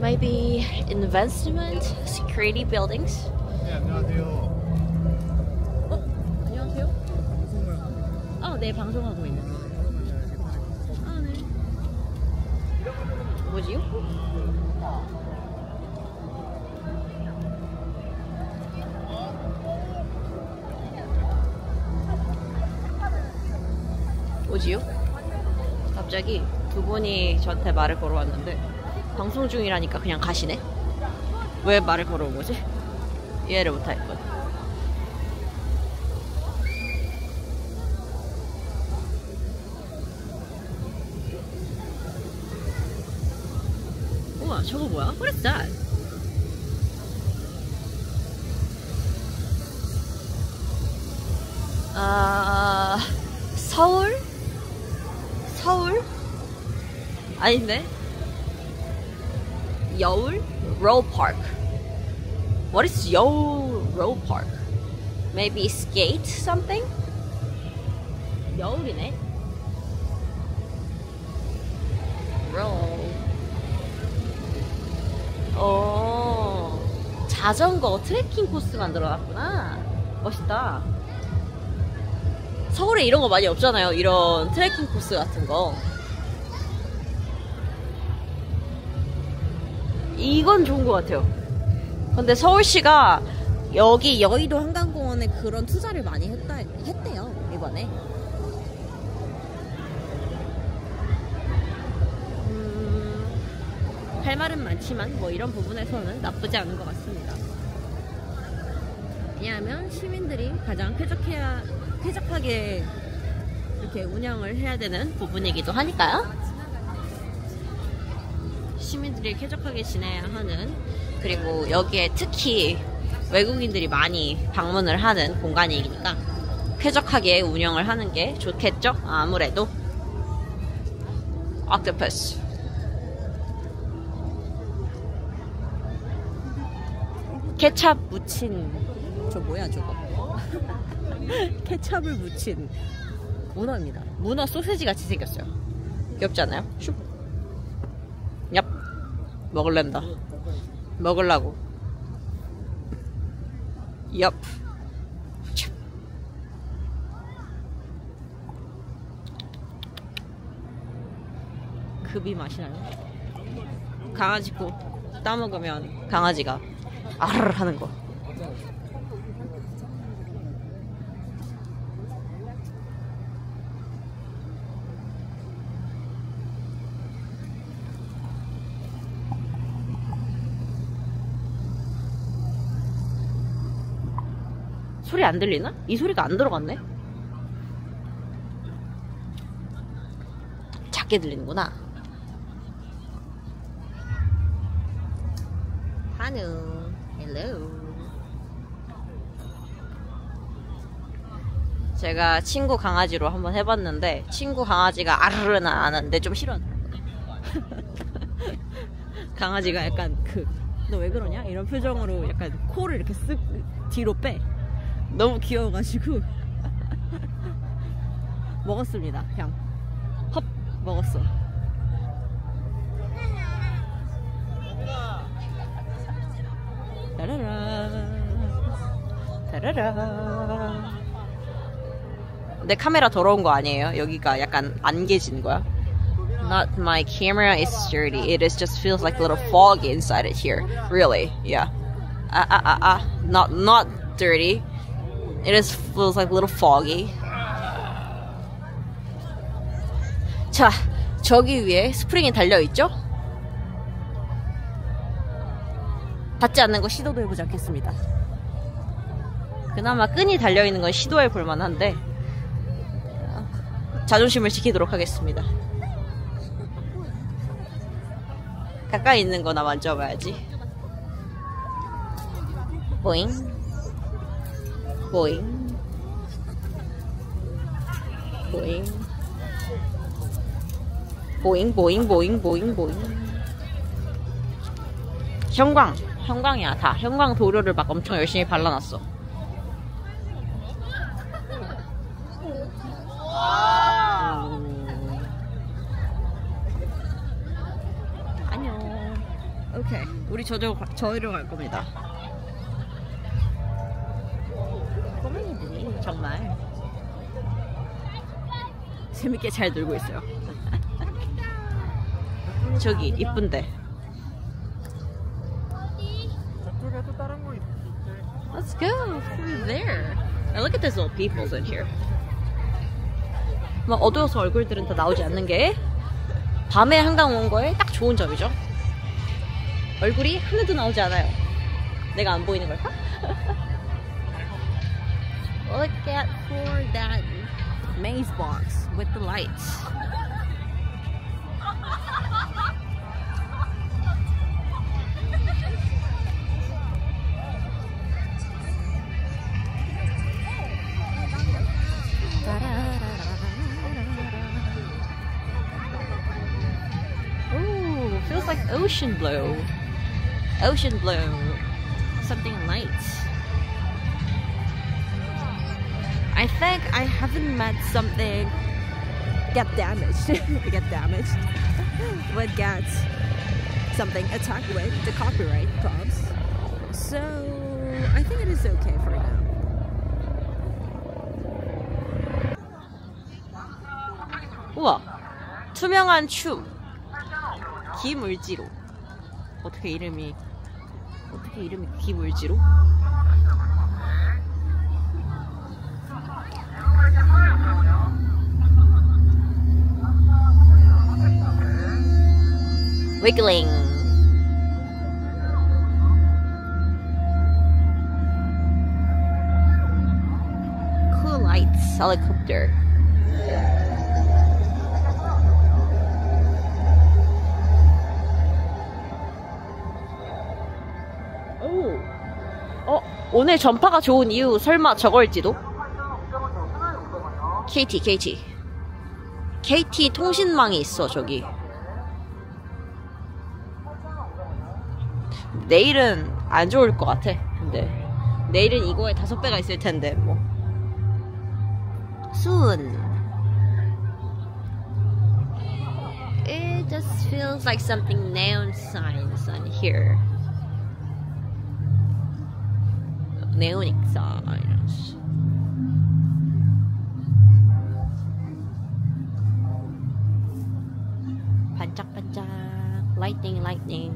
Maybe investment, security buildings. 네, 안녕하세요. 네, 방송하고 있는. 아, 네. 뭐지요? 뭐지요? 갑자기 두 분이 저한테 말을 걸어왔는데 방송 중이라니까 그냥 가시네? 왜 말을 걸어온 거지? 이해를 못하겠거든. 저거 뭐야? What is that? 서울? 서울? 아닌데? 여울? Row Park. What is 여울 Row Park? Maybe skate something? 여울이네? Row. 어, 자전거 트레킹 코스 만들어놨구나. 멋있다. 서울에 이런 거 많이 없잖아요. 이런 트레킹 코스 같은 거. 이건 좋은 것 같아요. 근데 서울시가 여기 여의도 한강공원에 그런 투자를 많이 했대요. 이번에. 할 말은 많지만 뭐 이런 부분에서는 나쁘지 않은 것 같습니다. 왜냐하면 시민들이 가장 쾌적하게 이렇게 운영을 해야 되는 부분이기도 하니까요. 시민들이 쾌적하게 지내야 하는, 그리고 여기에 특히 외국인들이 많이 방문을 하는 공간이니까 쾌적하게 운영을 하는 게 좋겠죠? 아무래도. Octopus. 케찹 묻힌 저 뭐야 저거? 케첩을 묻힌 문어입니다. 문어 소세지 같이 생겼어요. 귀엽지 않아요? 슉. 얍. 먹을랜다. 먹을라고. 얍. 급이 맛이 나요. 강아지 코 따먹으면 강아지가 아르르 하는 거. 소리 안 들리나? 이 소리가 안 들어갔네? 작게 들리는구나. Hello. Hello. 제가 친구 강아지로 한번 해봤는데 친구 강아지가 아르르는 안 하는데 좀 싫어. 강아지가 약간 그 너 왜 그러냐? 이런 표정으로 약간 코를 이렇게 쓱 뒤로 빼. 너무 귀여워가지고 먹었습니다. 그냥 헙 먹었어. 따라라 따라라. 내 카메라 더러운 거 아니에요? 여기가 약간 안개진 거야? Not my camera is dirty. It is just feels like a little fog inside it here. Really? Yeah. Not dirty. It just feels like a little foggy. 자, 저기 위에 스프링이 달려있죠? 닿지 않는 거 시도도 해보지 않겠습니다. 그나마 끈이 달려있는 건 시도해볼만 한데 자존심을 지키도록 하겠습니다. 가까이 있는 거나 만져봐야지. 보잉 보잉 보잉 보잉 보잉 보잉 보잉 보잉. 형광! 형광이야 다. 형광 도료를 막 엄청 열심히 발라놨어. 안녕. 오케이, 우리 저희로 갈 겁니다. 꼬맹이들이 정말 재밌게 잘 놀고 있어요. 저기 이쁜데. Let's go through there. Now look at these little peoples in here. 막 어두워서 얼굴들은 다 나오지 않는 게 밤에 한강 온 거에 딱 좋은 점이죠. 얼굴이 하나도 나오지 않아요. 내가 안 보이는 걸까? Look at for that maze box with the lights. Ooh, feels like ocean blue. Ocean blue. Something light. I think I haven't met something get damaged but get something attacked with the copyright props. So I think it is okay for now. 우와, 투명한 춤. 기물지로. 어떻게 이름이 기물지로? Wiggling. Cool lights, helicopter. 오늘 전파가 좋은 이유 설마 저걸지도? KT 통신망이 있어. 저기 내일은 안 좋을 것 같아. 근데 내일은 이거에 5배가 있을 텐데 뭐. Soon. It just feels like something neon signs on here. Neonic signs. 반짝반짝. Lightning, lightning.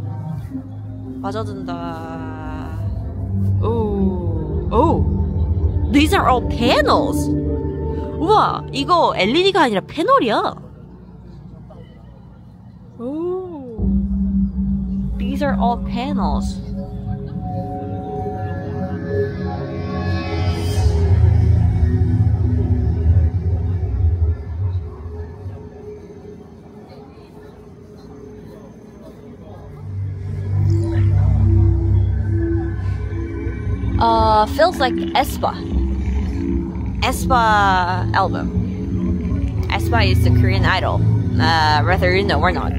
빠져든다. Oh, oh. These are all panels. 우와, 이거 LED가 아니라 패널이야. Oh. These are all panels. Feels like aespa album. Aespa is the Korean idol. Rather, you know, we're not.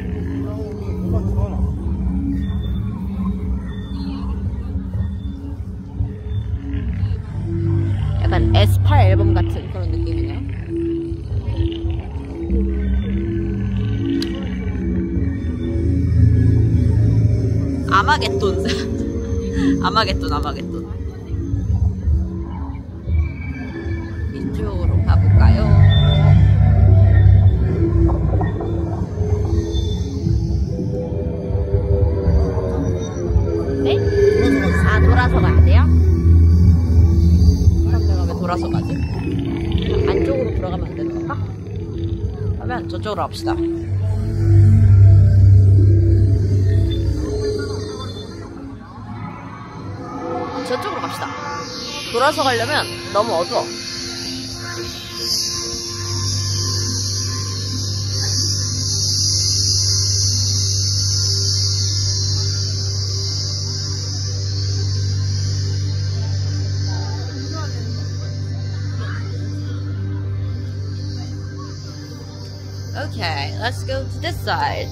약간 aespa 앨범 같은 그런 느낌이네요. 아마겟돈. 아마겟돈, 아마겟돈. 저쪽으로 합시다. 저쪽으로 갑시다. 돌아서 가려면 너무 어두워. Okay, let's go to this side.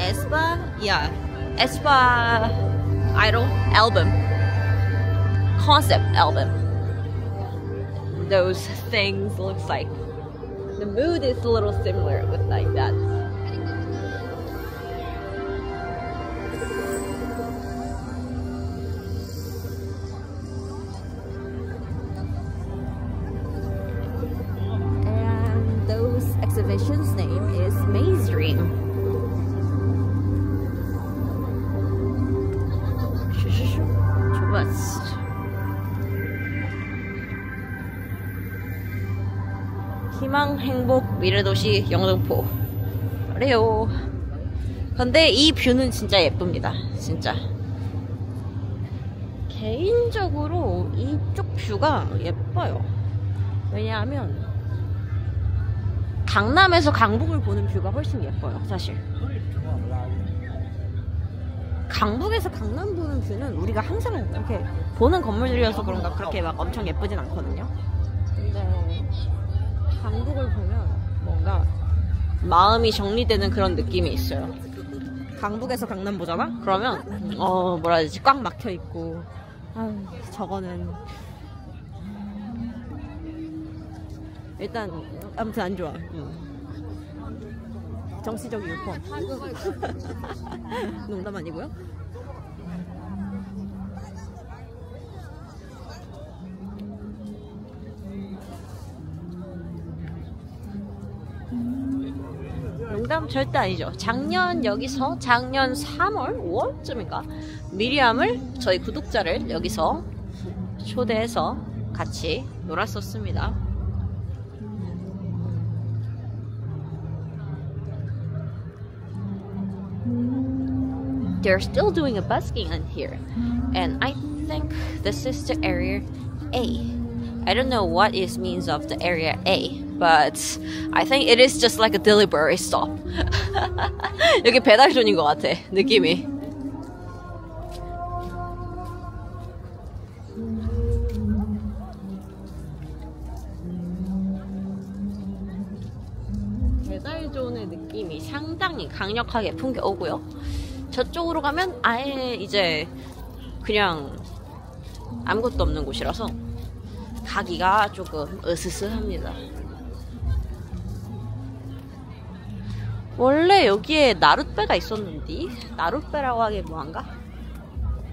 aespa? Yeah. aespa idol album. Concept album. Those things looks like. The mood is a little similar with like that. Exhibition's name is Maze Dream. Trust. 희망, 행복, 미래도시, 영등포. 그래요. 근데 이 뷰는 진짜 예쁩니다. 진짜. 개인적으로 이쪽 뷰가 예뻐요. 왜냐하면 강남에서 강북을 보는 뷰가 훨씬 예뻐요, 사실. 강북에서 강남 보는 뷰는 우리가 항상 이렇게 보는 건물들이어서 그런가 그렇게 막 엄청 예쁘진 않거든요. 근데 강북을 보면 뭔가 마음이 정리되는 그런 느낌이 있어요. 강북에서 강남 보잖아? 그러면 뭐라 해야 되지? 꽉 막혀있고 아, 저거는 일단 아무튼 안 좋아. 정치적 유권. 농담 아니고요. 농담 절대 아니죠. 작년 여기서 작년 3월, 5월쯤인가 미리암을 저희 구독자를 여기서 초대해서 같이 놀았었습니다. They're still doing a busking in here, and I think this is the area A. I don't know what it means of the area A, but I think it is just like a delivery stop. 여기 배달존인 것 같아, 느낌이. 배달존의 느낌이 상당히 강력하게 풍겨오고요. 저쪽으로 가면 아예 이제 그냥 아무것도 없는 곳이라서 가기가 조금 으스스합니다. 원래 여기에 나룻배가 있었는데 나룻배라고 하기엔 뭐한가?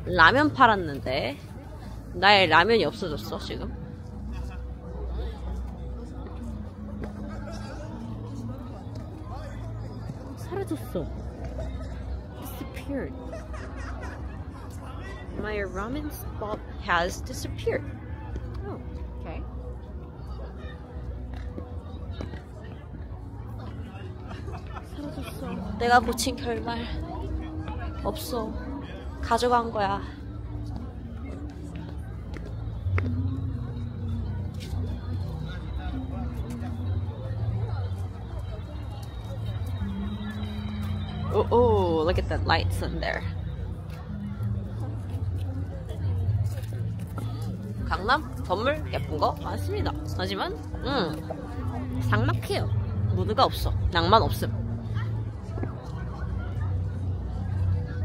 라면 팔았는데 나의 라면이 없어졌어 지금. 사라졌어. Disappeared. My ramen spot has disappeared. Oh, okay. 사라졌어. 내가 붙인 결말 없어. 가져간 거야. Oh, oh, look at the lights in there. 강남 건물 예쁜 거 많습니다. 하지만 삭막해요. 무드가 없어. 낭만 없음.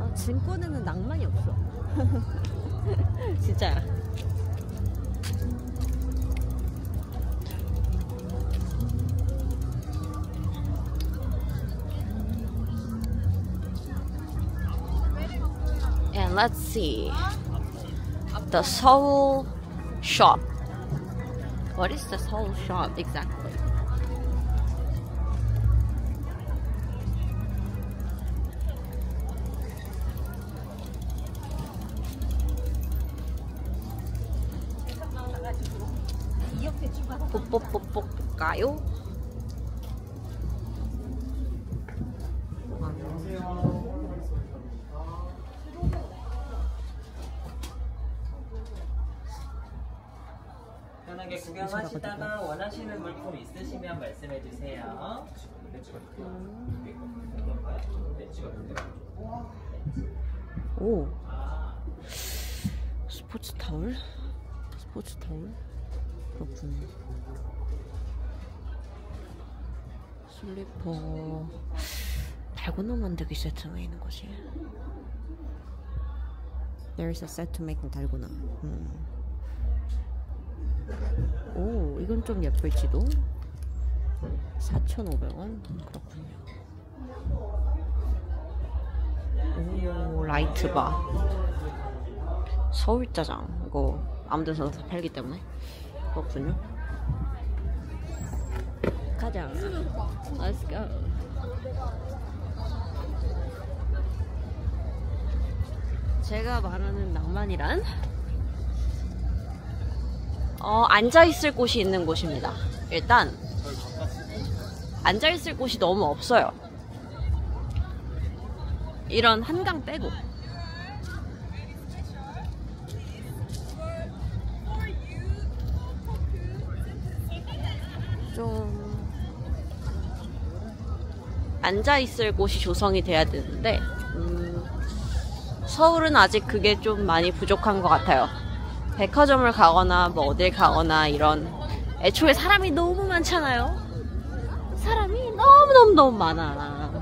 아, 증권에는 낭만이 없어. 진짜야. And let's see. The Seoul shop. What is the Seoul shop exactly? 뽀뽀뽀뽀까요? 구경하시다가 원하시는 물품 있으시면 말씀해 주세요. 오, 스포츠 타올? 스포츠 타올? 그렇군요. 슬리퍼 달고나 만들기 세트가 있는 거지. There is a set to make 달고나. 오, 이건 좀 예쁠지도. 4,500원? 그렇군요. 오, 라이트바. 서울짜장. 이거 아무 데서나 다 팔기 때문에. 그렇군요. 가자. Let's go. 제가 말하는 낭만이란? 앉아있을 곳이 있는 곳입니다. 일단 앉아있을 곳이 너무 없어요. 이런 한강 빼고 좀 앉아있을 곳이 조성이 돼야 되는데 서울은 아직 그게 좀 많이 부족한 것 같아요. 백화점을 가거나 뭐 어딜 가거나 이런 애초에 사람이 너무 많잖아요. 사람이 너무 많아.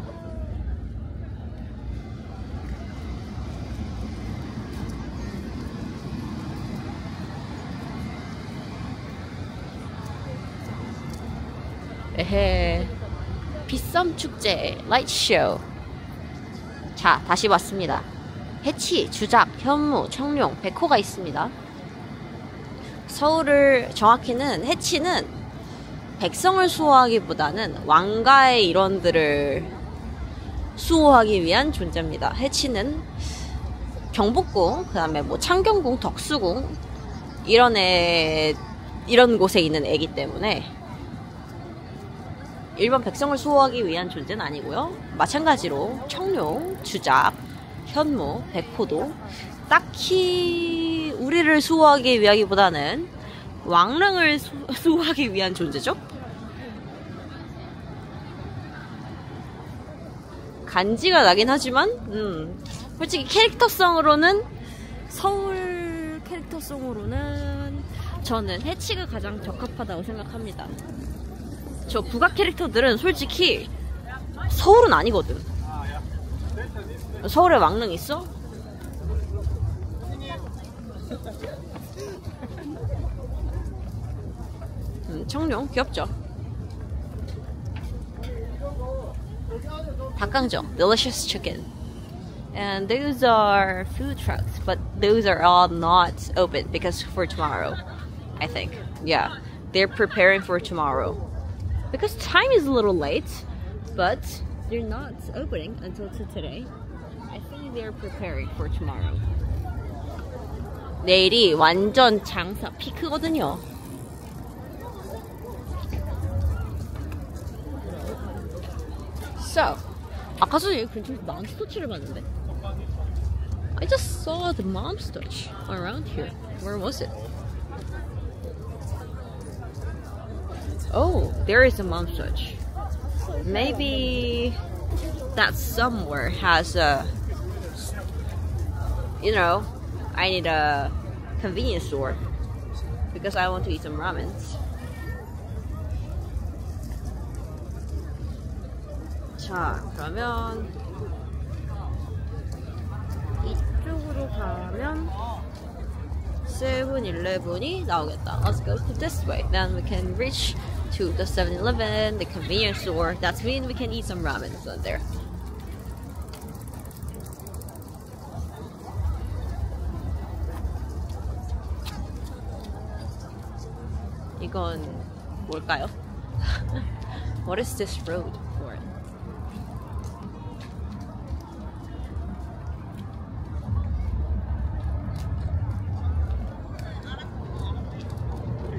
에헤, 빗썸 축제 라이트쇼. 자, 다시 왔습니다. 해치, 주작, 현무, 청룡, 백호가 있습니다. 서울을 정확히는 해치는 백성을 수호하기보다는 왕가의 일원들을 수호하기 위한 존재입니다. 해치는 경복궁, 그 다음에 뭐 창경궁, 덕수궁 이런 곳에 있는 애기 때문에 일반 백성을 수호하기 위한 존재는 아니고요. 마찬가지로 청룡, 주작, 현무, 백호도 딱히 우리를 수호하기 위하기보다는 왕릉을 수호하기 위한 존재죠. 간지가 나긴 하지만 솔직히 캐릭터성으로는 서울 캐릭터성으로는 저는 해치가 가장 적합하다고 생각합니다. 저 국악 캐릭터들은 솔직히 서울은 아니거든. 서울에 왕릉 있어? 청룡 귀엽죠? 박강정, delicious chicken. And those are food trucks, but those are all not open because for tomorrow, I think. Yeah, they're preparing for tomorrow. Because time is a little late, but they're not opening until today. I think they're preparing for tomorrow. 내일이 완전 장사 피크거든요. So, 아까 전에 근처에서 mom's touch를 봤는데. I just saw the mom's touch around here. Where was it? Oh, there is a mom's touch. Maybe that somewhere has a, you know, I need a convenience store because I want to eat some ramen. 자, 그러면 이쪽으로 가면 7-Eleven이 나오겠다. Let's go to this way. Then we can reach to the 7-Eleven, the convenience store. That means we can eat some ramen on there. 이건 뭘까요? What is this road for?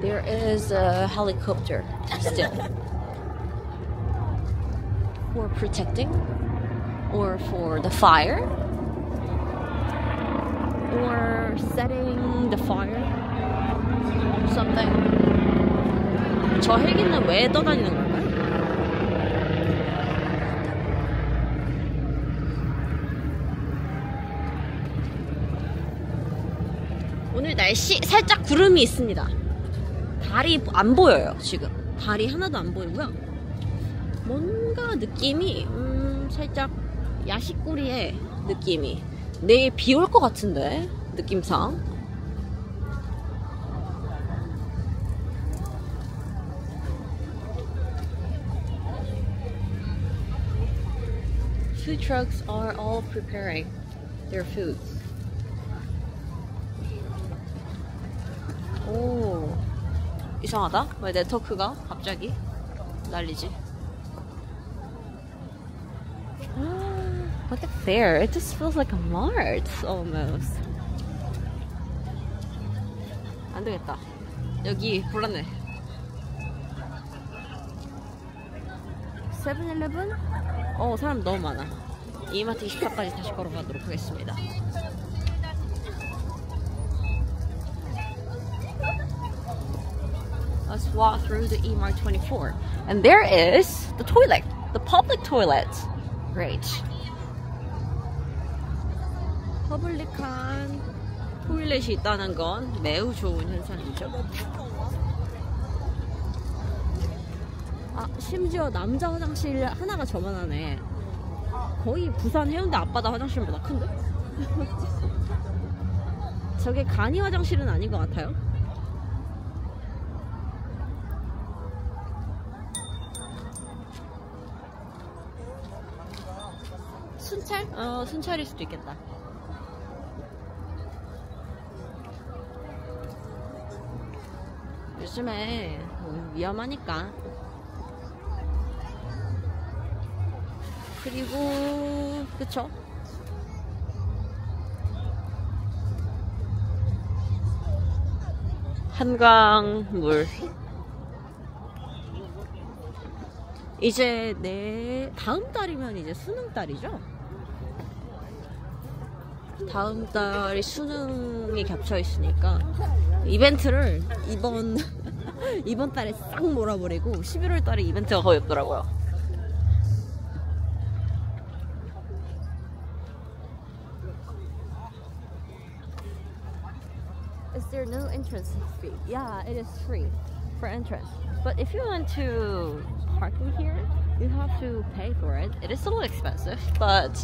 There is a helicopter still for protecting or for the fire or setting the fire or something. 저 헬기는 왜 떠다니는 건가요? 오늘 날씨 살짝 구름이 있습니다. 발이 안 보여요. 지금 발이 하나도 안 보이고요. 뭔가 느낌이 살짝 야식거리의 느낌이. 내일 비 올 것 같은데 느낌상. Food trucks are all preparing their foods. 오. 이상하다? 왜 네트워크가 갑자기 난리지? Look at there. It just feels like a mart almost. 안 되겠다. 여기 불안해. 7-Eleven? 어, 사람 너무 많아. 이마트 24까지 다시 걸어가도록 하겠습니다. Let's walk through the E-Mart 24. And there is the toilet, the public toilet. Great. Public한 토일렛이 있다는 건 매우 좋은 현상이죠. 아, 심지어 남자 화장실 하나가 저만하네. 거의 부산 해운대 앞바다 화장실보다 큰데? 저게 간이 화장실은 아닌 것 같아요. 순찰? 어, 순찰일 수도 있겠다. 요즘에 위험하니까. 그리고 그쵸? 한강물. 이제 내 다음 달이면 이제 수능 달이죠? 다음 달이 수능이 겹쳐 있으니까 이벤트를 이번 달에 싹 몰아버리고 11월 달에 이벤트가 거의 없더라고요. Is there no entrance fee? Yeah, it is free for entrance. But if you want to parking here. You have to pay for it. It is a little expensive, but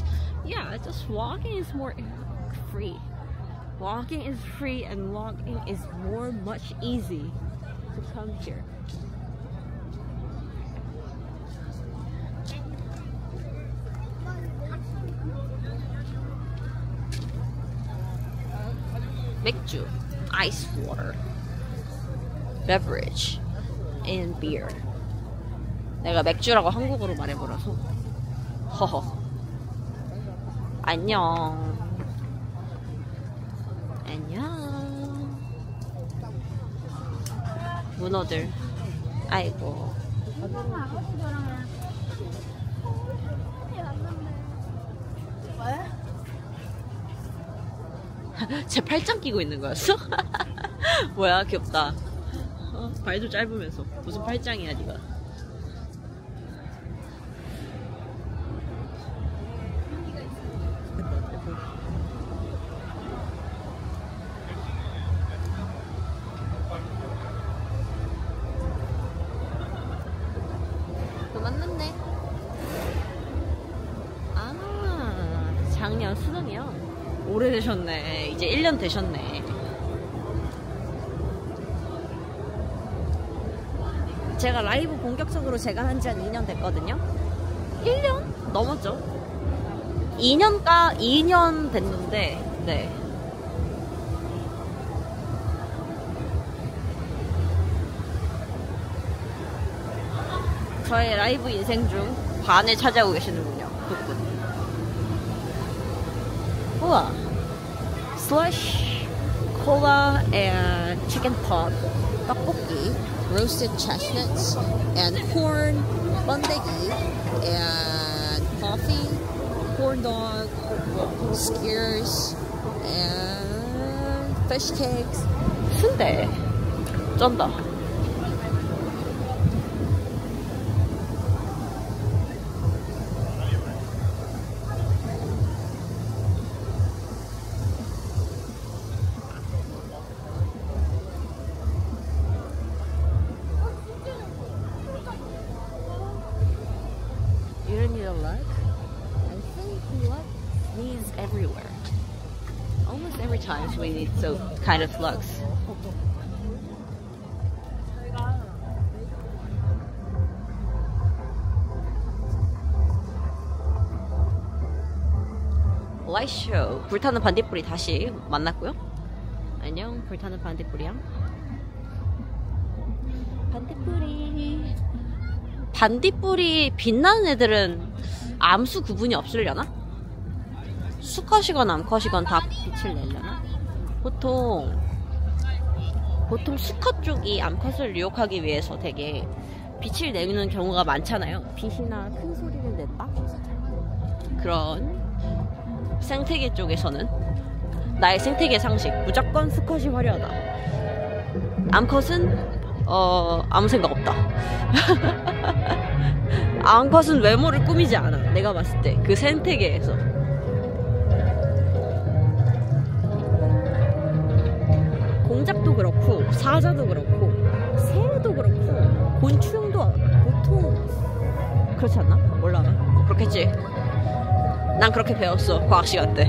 yeah, just walking is more free. Walking is free and walking is more much easy to come here. Bikju, ice water, beverage, and beer. 내가 맥주라고 한국어로 말해버려서. 허허. 안녕. 안녕. 문어들. 아이고. 제 팔짱 끼고 있는 거였어? 뭐야, 귀엽다. 어, 발도 짧으면서. 무슨 팔짱이야, 니가. 또 만났네. 아, 작년 수능이요? 오래되셨네. 이제 1년 되셨네. 제가 라이브 본격적으로 제가 한지 한 2년 됐거든요. 1년? 넘었죠. 2년 됐는데, 네. 저의 라이브 인생 중 반을 차지하고 계시는군요. 그분. Cola, slush, cola and chicken pop, tteokbokki, roasted chestnuts and corn, bandegi and coffee, corn dog, skewers and fish cakes. 순대, 쩐다. Kind of looks. Light show. 불타는 반딧불이 다시 만났고요. 안녕, 불타는 반딧불이랑. 반딧불이. 반딧불이 빛나는 애들은 암수 구분이 없으려나? 수컷이건 암컷이건 다 빛을 내려나? 보통 수컷 쪽이 암컷을 유혹하기 위해서 되게 빛을 내는 경우가 많잖아요. 빛이나 큰 소리를 낸다? 그런 생태계 쪽에서는 나의 생태계 상식, 무조건 수컷이 화려하다. 암컷은 아무 생각 없다. 암컷은 외모를 꾸미지 않아. 내가 봤을 때 그 생태계에서 공작도 그렇고 사자도 그렇고 새도 그렇고 곤충도 보통 그렇지 않나? 몰라. 그렇겠지. 난 그렇게 배웠어. 과학 시간 때.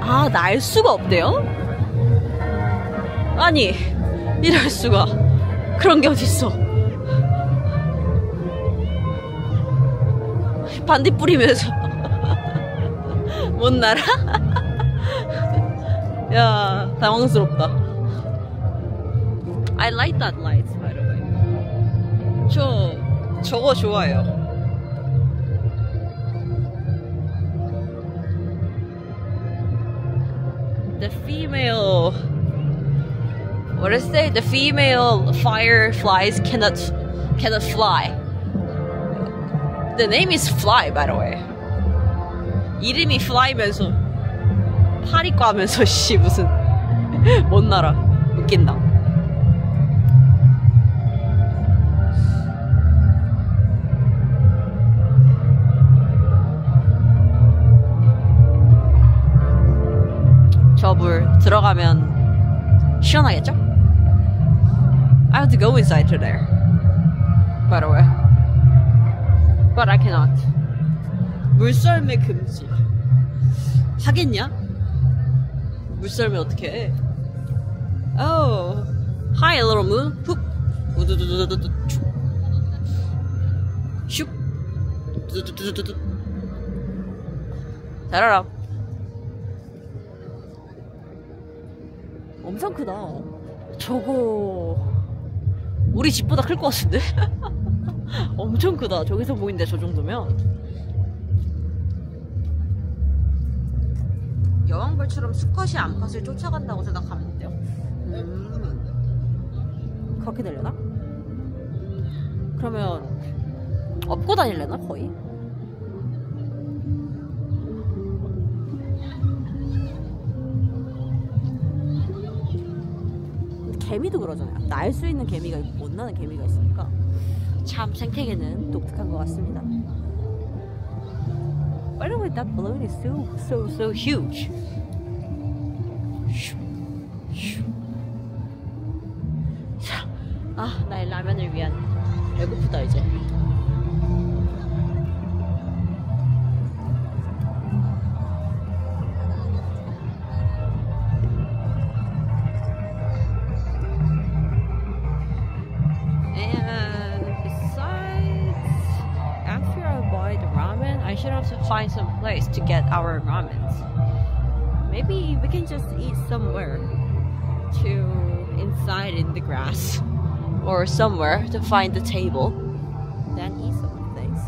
아, 날 수가 없대요? 아니, 이럴 수가. 그런 게 어딨어. 반딧 뿌리면서 못 날아? 야, 당황스럽다. I like that light, by the way. 저거 좋아요. The female. What is it? The female fireflies cannot fly. The name is Fly, by the way. 이름이 Fly면서 파리과면서 씨 무슨 못 날아. 웃긴다. 시원하겠죠? I have to go inside to there, by the way. But I cannot. 물썰매 금지. 하겠냐? 물썰매 어떻게 해? Oh, hi, little moon. Poop. Shoop. 달아라. 엄청 크다. 저거 우리 집보다 클 것 같은데? 엄청 크다. 저기서 보인대 저 정도면. 여왕벌처럼 수컷이 암컷을 쫓아간다고 생각하면 돼요. 그렇게 되려나? 그러면 업고 다닐려나 거의? 개미도 그러잖아요. 날 수 있는 개미가 있고 못 나는 개미가 있으니까 참 생태계는 독특한 것 같습니다. By the way, that balloon is so huge. 아, 나의 라면을 위한 배고프다 이제. Find some place to get our ramen. Maybe we can just eat somewhere to inside in the grass or somewhere to find the table, then eat some things.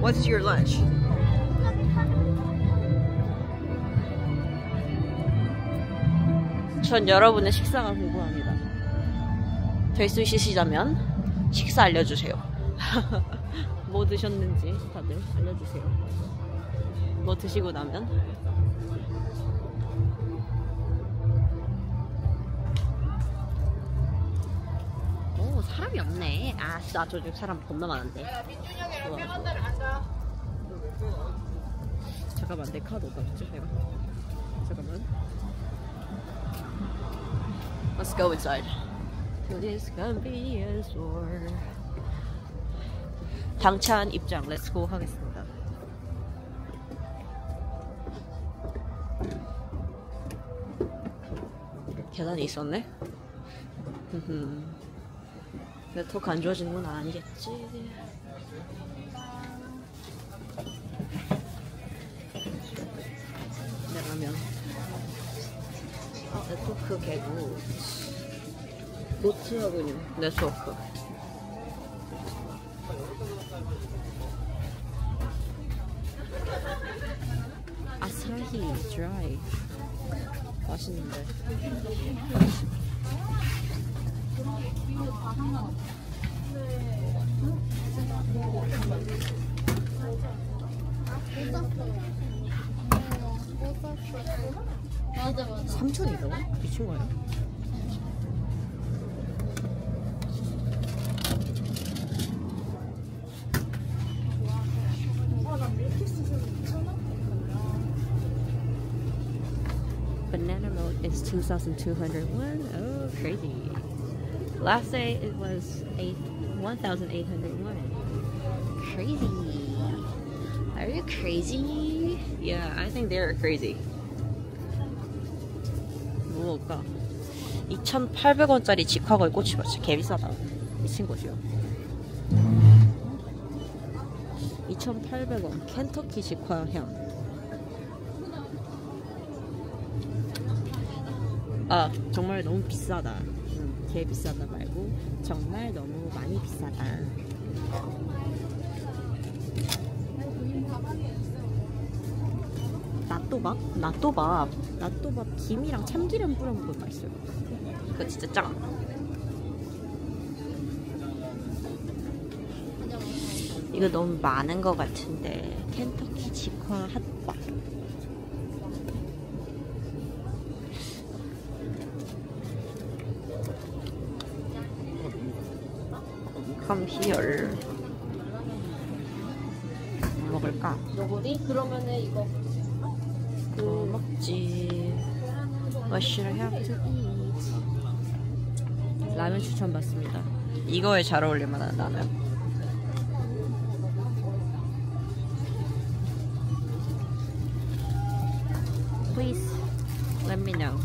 What's your lunch? 전 여러분의 식사가 궁금합니다. 될 수 있으시다면 식사 알려주세요. 뭐 드셨는지 다들 알려주세요. 뭐 드시고 나면? 오, 사람이 없네. 아, 나 저쪽 사람 겁나 많은데. 잠깐만, 내 카드 어디다 줬지 내가? 잠깐만. Let's go inside. This convenience store. 당찬 입장. Let's go 하겠습니다. 계단이 있었네. 근데 더 안 좋아지는 건 아니겠지. 네트워크 개구 노트하군요. 네트워크 아사히 드라이 맛있는데 맞아, 맞아. 3,200원? 미친 거야. Banana milk is 2,201. Oh, crazy. Last day it was 1,801. Crazy. Are you crazy? Yeah, I think they're crazy. 2,800원짜리 직화걸 꼬치버섯 개비싸다 미친거죠. 2,800원 켄터키 직화향. 아 정말 너무 비싸다. 개비싸다 말고 정말 너무 많이 비싸다. 낫또밥 김이랑 참기름 뿌려 먹어도 맛있어요. 이거 진짜 짱. 이거 너무 많은 것 같은데 켄터키 직화 핫바 Come here 뭐 먹을까? 너구리? 그러면은 이거 뭐 먹지 What should I have to eat? 라면 추천 받습니다 이거에 잘 어울릴 만한 라면 Please let me know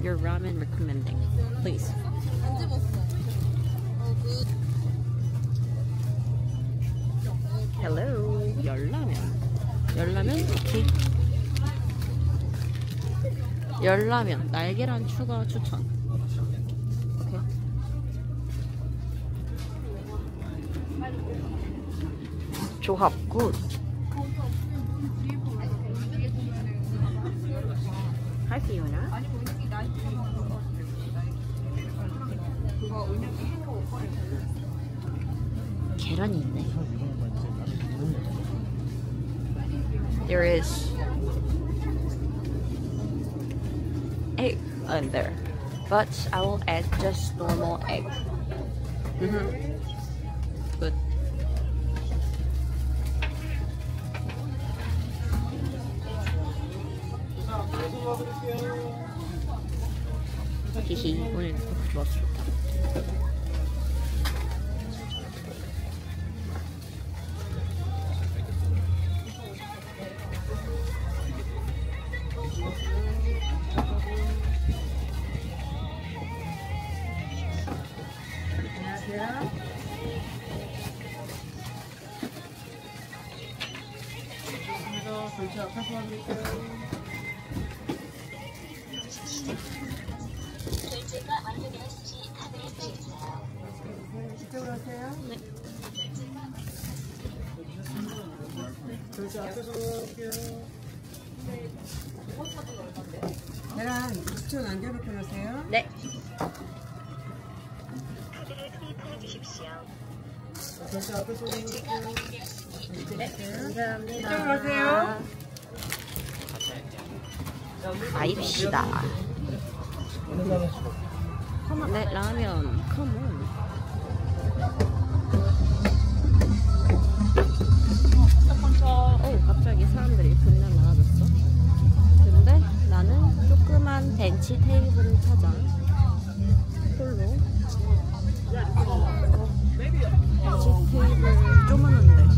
your ramen recommending. Please. Hello, your ramen. Your ramen? Okay. Your ramen. 날계란 추가 추천. Okay. 조합 good. 계란이 있네. There is egg in there, but I will add just normal egg. Good. 히히 오늘 먹었어 네. 카드를 투입해 주십시오. 네. 감사합니다. 가입시다. 네, 라면. 컴온. 오, 갑자기 사람들이 분량 많아졌어. 근데 나는 조그만 벤치 테이블을 찾아. 홀로. 벤치 테이블 조만한데.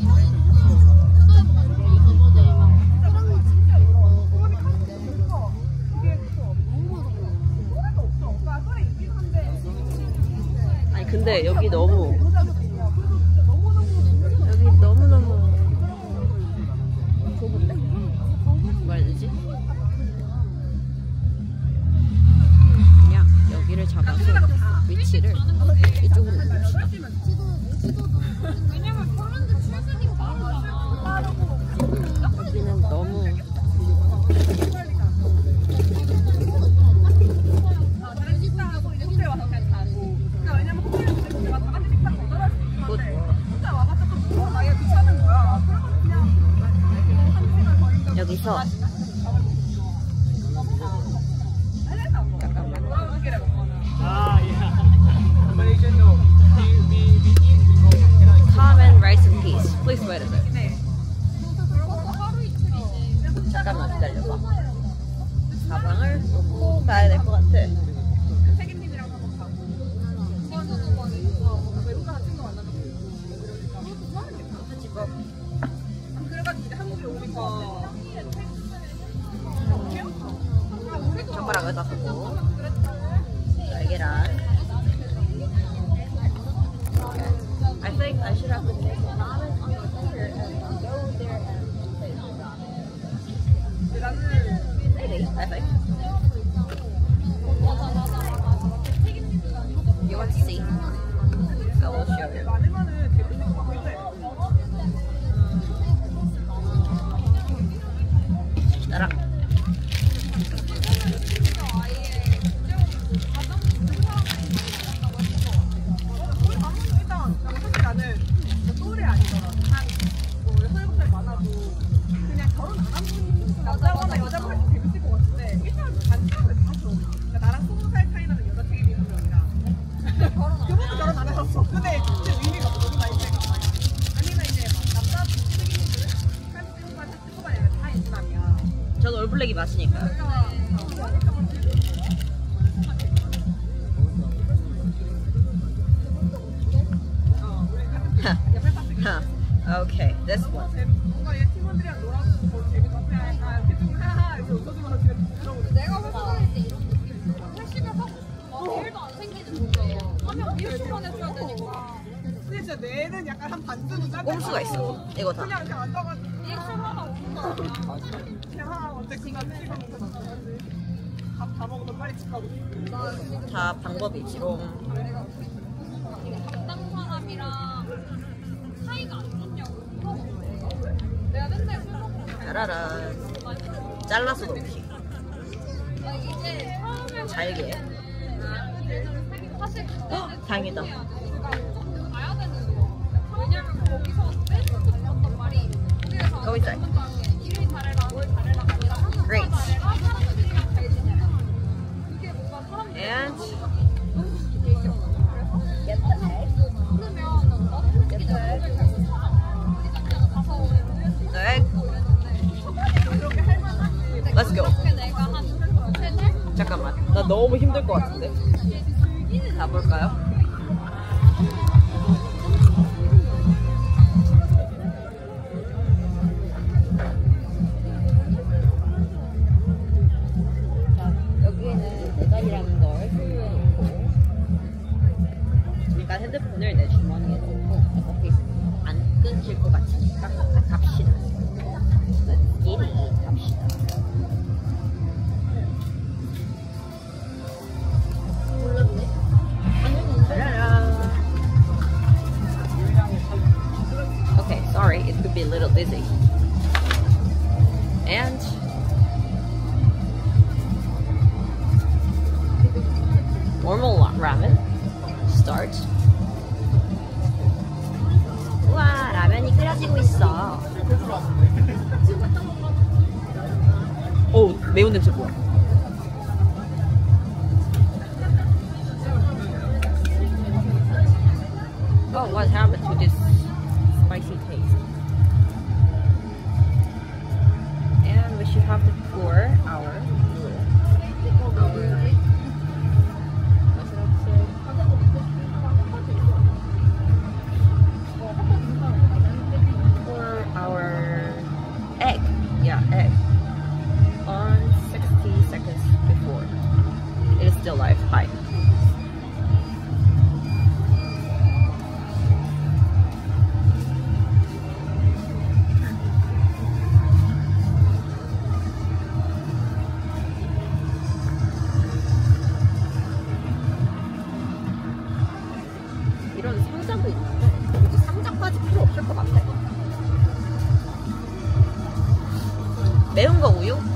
근데 여기 너무 좁은데? 뭐라 해야 되지? 그냥 여기를 잡아서 위치를 이쪽으로 봅시다 여기는 너무 여기서 Come and rest in peace. Please wait a bit. 잠깐만 기다려봐. 가방을 놓고 가야 될 것 같아. 정보랑을 바꾸고 날계란 I think I should have been taking ramen on the finger and go there and play the ramen Maybe, I think You want to see? I will show you 따라 여자거나 여자분한테 되게 쓸 것 같은데 일단 관심을 다 줘. 그러니까 나랑 20살 차이 나는 여자 되게 믿는 명이라 그분도 결혼 안 하셨어. 근데 진짜 의미가 없어. 우리 나이 차이가 많이 아니면 이제 남자 분들이 30, 40, 50반에 다 인지남이야. 저는 올블랙이 맞으니까. Okay, this one. 꼼수가 있어. 이거 다. 다 방법이 지롱. 담당 사람이랑. 짜라라 잘라서 넣기 잘게 다행이다 Go inside Great And Get the egg Get the egg Let's go. 잠깐만, 나 너무 힘들 것 같은데. 가볼까요? 여기에는 대각이라는 걸 소유해놓고, 일단 핸드폰을 내 주머니에 넣고, 어차피 안 끊길 것 같으니까 갑시다. Be a little dizzy and normal ramen start 와 라면이 끓여지고 있어 오 매운 냄새 뭐야 Oh what happened to this spicy taste We should have to pour our noodle. Pour our egg. Yeah, egg. On 60 seconds before. It is still live. Hi.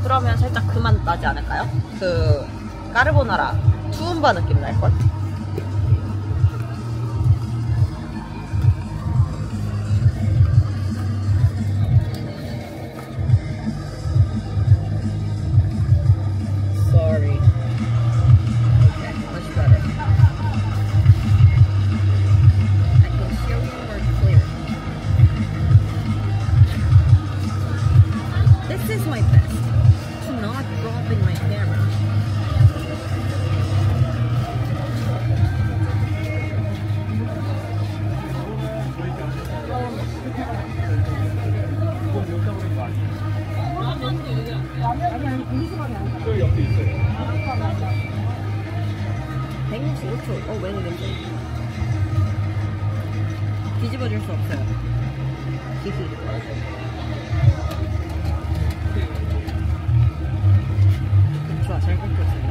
그러면 살짝 그 맛 나지 않을까요? 그 까르보나라 투움바 느낌 날걸? 뒤집어줄 수 없어요. 좋아, 잘 꺾였어요.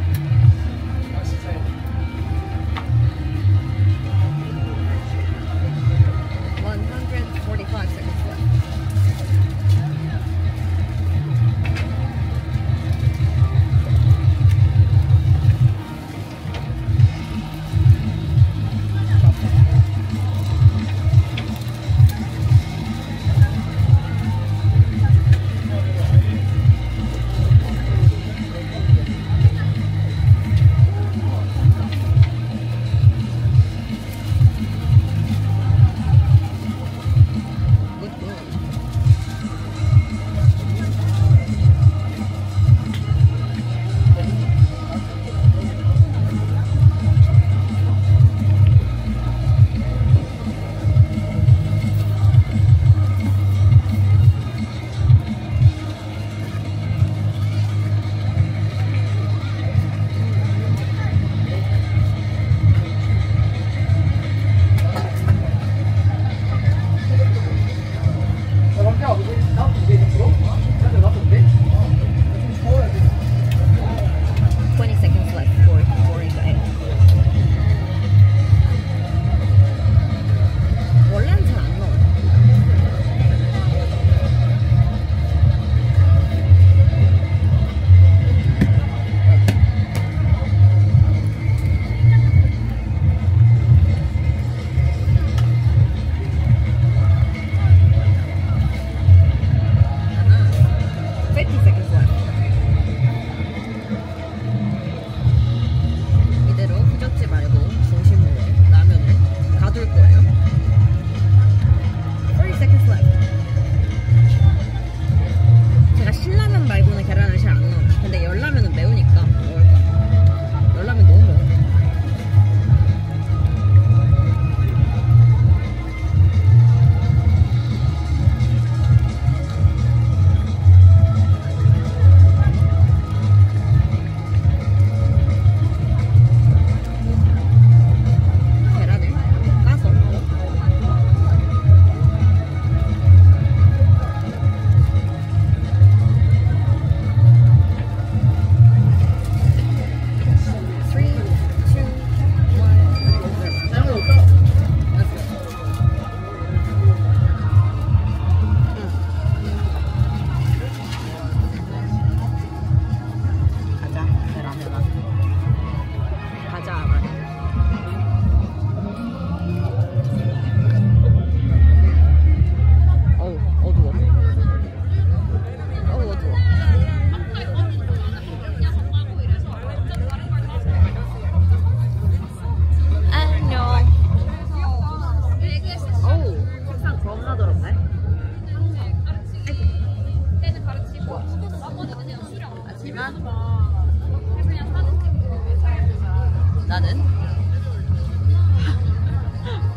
나는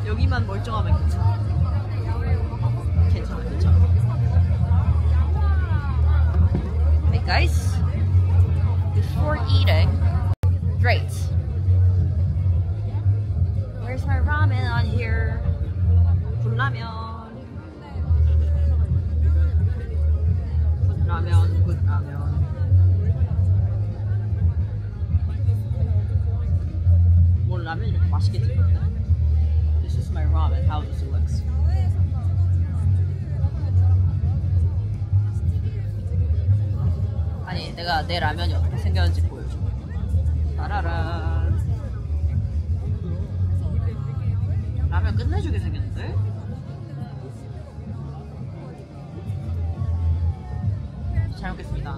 여기만 멀쩡하면 괜찮아. 괜찮아, 괜찮아. Hey guys, before eating, great. Where's my ramen on here? 불라면. 라면 이렇게 맛있게 드셨다. This is my ramen. How does it look? 아니, 내가 내 라면이 어떻게 생겼는지 보여줘. 따라라. 라면 끝내주게 생겼는데? 잘 먹겠습니다.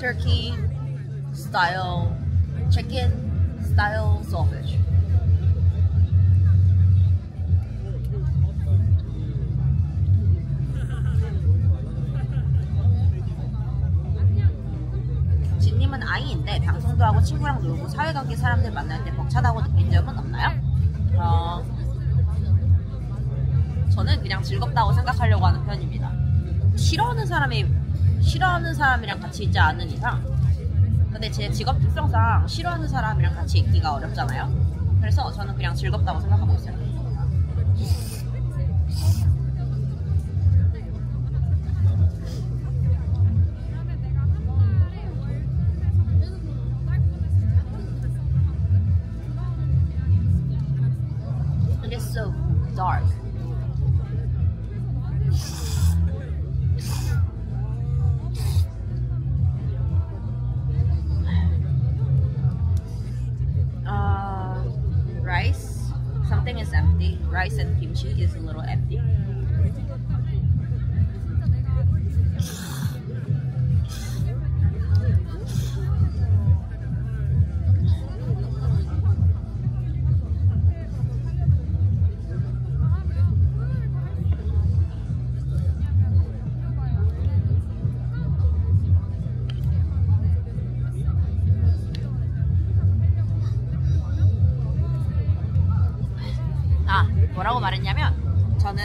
Turkey style chicken style sausage. 진님은 아이인데 방송도 하고 친구랑 놀고 사회관계 사람들 만날 때 벅차다고 느낀 점은 없나요? 저는 그냥 즐겁다고 생각하려고 하는 편입니다. 싫어하는 사람이랑 같이 있지 않은 이상, 근데 제 직업 특성상 싫어하는 사람이랑 같이 있기가 어렵잖아요. 그래서 저는 그냥 즐겁다고 생각하고 있어요. It is so dark. Rice and kimchi is a little empty.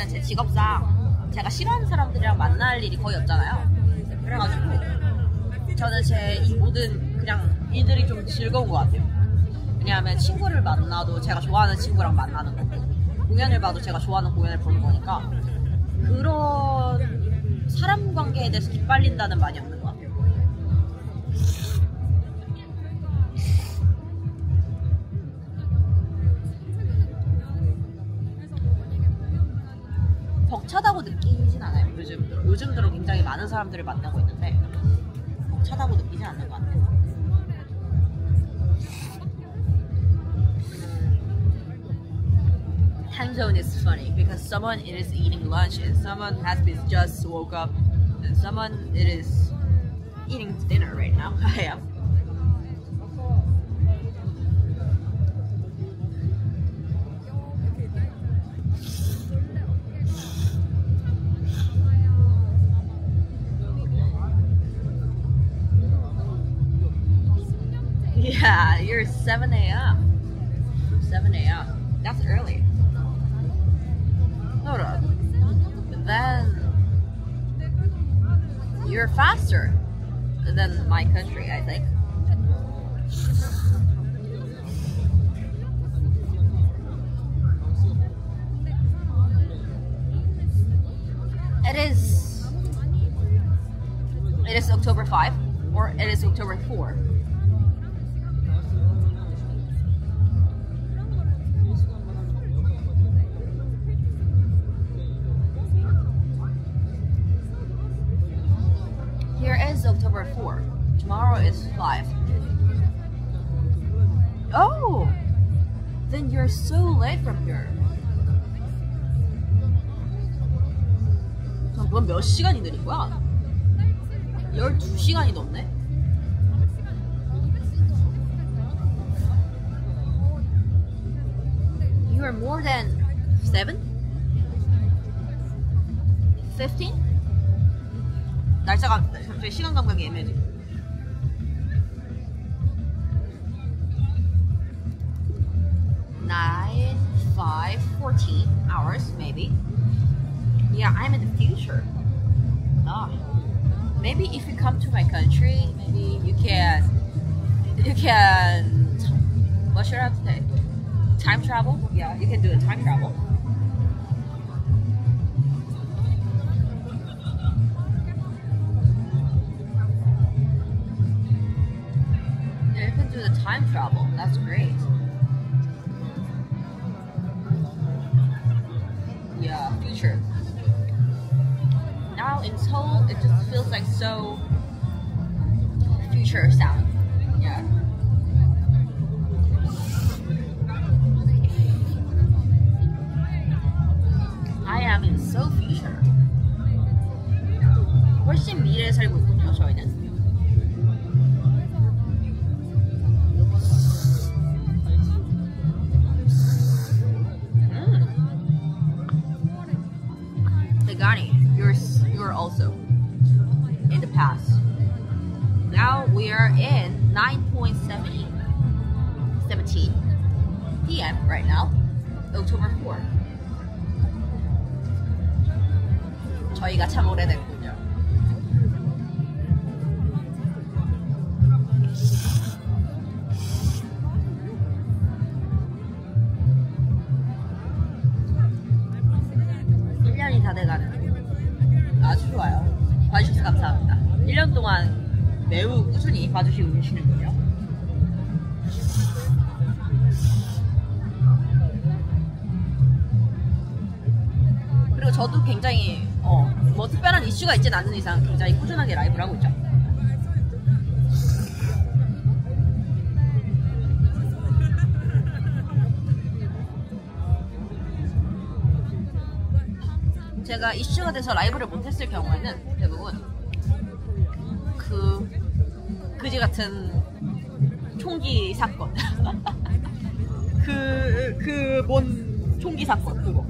제 직업상 제가 싫어하는 사람들이랑 만날 일이 거의 없잖아요. 그래가지고 저는 제 이 모든 그냥 일들이 좀 즐거운 것 같아요. 왜냐하면 친구를 만나도 제가 좋아하는 친구랑 만나는 거고, 공연을 봐도 제가 좋아하는 공연을 보는 거니까 그런 사람 관계에 대해서 기빨린다는 말이 없는 것 같아요. 벅차다고 느끼진 않아요. 요즘 들어 굉장히 많은 사람들을 만나고 있는데 벅차다고 느끼진 않는 것 같아요. Time zone is funny because someone is eating lunch and someone has been just woke up and someone is eating dinner right now. I am. Yeah, you're 7 a.m. 7 a.m. That's early. Hold on. But then you're faster than my country, I think. It is October 5 or it is October 4. October 4. Tomorrow is 5. Oh! Then you're so late from here. 그럼 몇 시간이 느린 거야? 12시간이 넘네? You are more than 7? 15? 날짜가 갑자기 시간 감각이 애매해. Nine, 5, 14 hours maybe. Yeah, I'm in the future. Ah, maybe if you come to my country, maybe you can. What should I say? Time travel? Yeah, you can do a time travel. The time travel. That's great. Yeah, future. Now in Seoul, it just feels like so future sound. Yeah. I am in Seoul future. 훨씬 미래에 살고 있군요, 저희는. You're also in the past. Now we are in 9:17 p.m. right now, October 4. 저희가 참 오래됐군요. 아주 좋아요. 봐주셔서 감사합니다. 1년 동안 매우 꾸준히 봐주시고 계시는군요. 그리고 저도 굉장히 뭐 특별한 이슈가 있진 않는 이상 굉장히 꾸준하게 라이브를 하고 있죠. 제가 이슈가 돼서 라이브를 못했을 경우에는 대부분 그 그지 같은 총기 사건 그 뭔 총기 사건 그거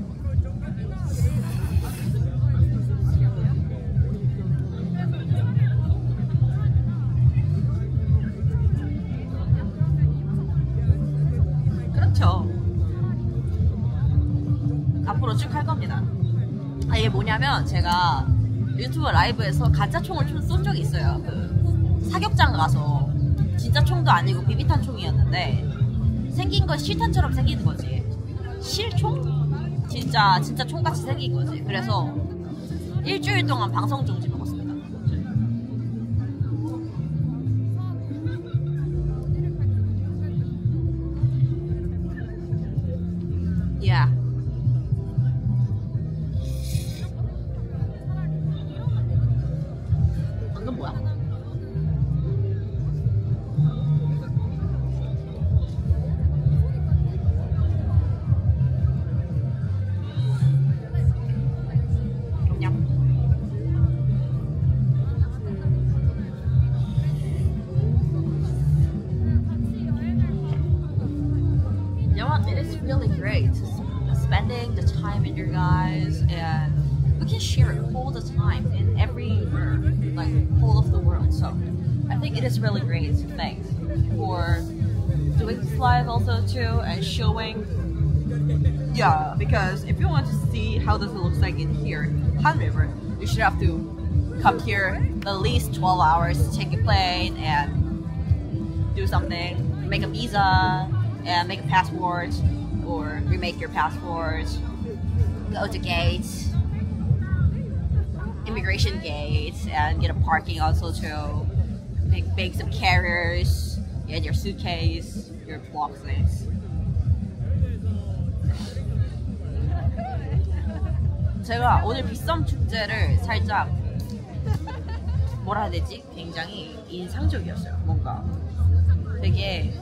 그렇죠. 앞으로 쭉 할 겁니다. 아, 이게 뭐냐면 제가 유튜브 라이브에서 가짜 총을 좀 쏜 적이 있어요. 그 사격장 가서 진짜 총도 아니고 비비탄 총이었는데 생긴 건 실탄처럼 생기는 거지. 실총? 진짜 총같이 생긴 거지. 그래서 일주일 동안 방송 정지 먹었습니다. Yeah. spending the time with your guys, and we can share it all the time in every, like, whole of the world. So I think it is really great. Thanks for doing this live also too, and showing, yeah, because if you want to see how this looks like in here, Hangang River, you should have to come here at least 12 hours, take a plane and do something, make a visa and make a passport or remake your passport, go to gates, immigration gates, and get a parking also to make some carriers and your suitcase, your block things. 제가 오늘 빗썸 축제를 살짝 뭐라 해야 되지? 굉장히 인상적이었어요. 뭔가 되게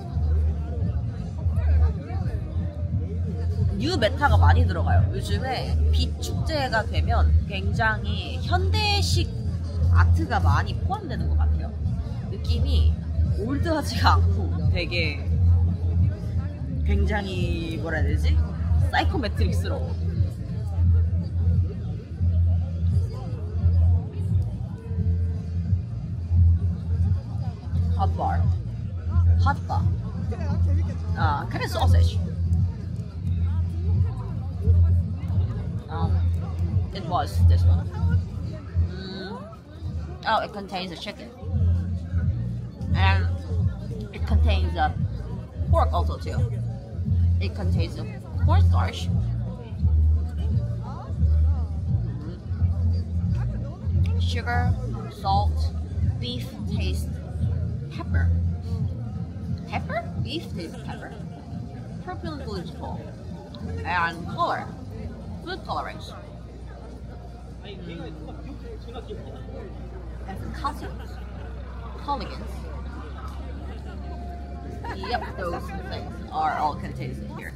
뉴 메타가 많이 들어가요. 요즘에 빛 축제가 되면 굉장히 현대식 아트가 많이 포함되는 것 같아요. 느낌이 올드하지가 않고 되게 굉장히 뭐라 해야 되지? 사이코 매트릭스러워. Hot bar. Hot bar. Kind of sausage. It was this one. Oh, it contains a chicken. And it contains a pork also too. It contains a cornstarch. Sugar, salt, beef taste. Pepper. Pepper? Beef taste pepper. Purple and blue is full. And color. Food colorings. And cousins. Colligans. Yep, those things are all contained in here.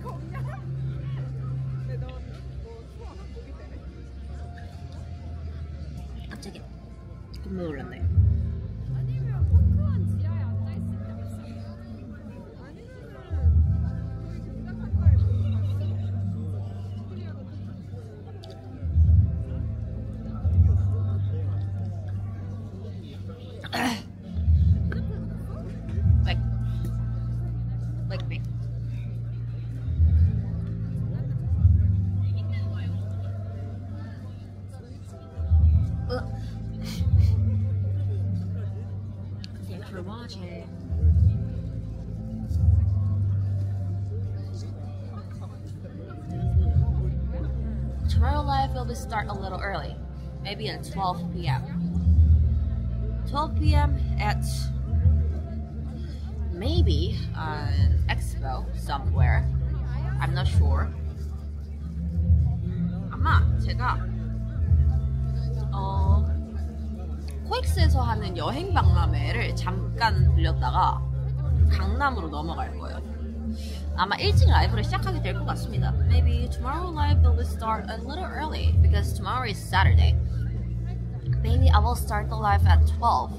I'll take it. Good morning. Tomorrow live will start a little early, maybe at 12 p.m. 12 p.m. at maybe an expo somewhere. I'm not sure. 아마 제가 코엑스에서 하는 여행 박람회를 잠깐 들렸다가 강남으로 넘어갈 거예요. 아마 일찍 라이브를 시작하게 될 것 같습니다. Maybe tomorrow live will start a little early because tomorrow is Saturday. Maybe I will start the live at 12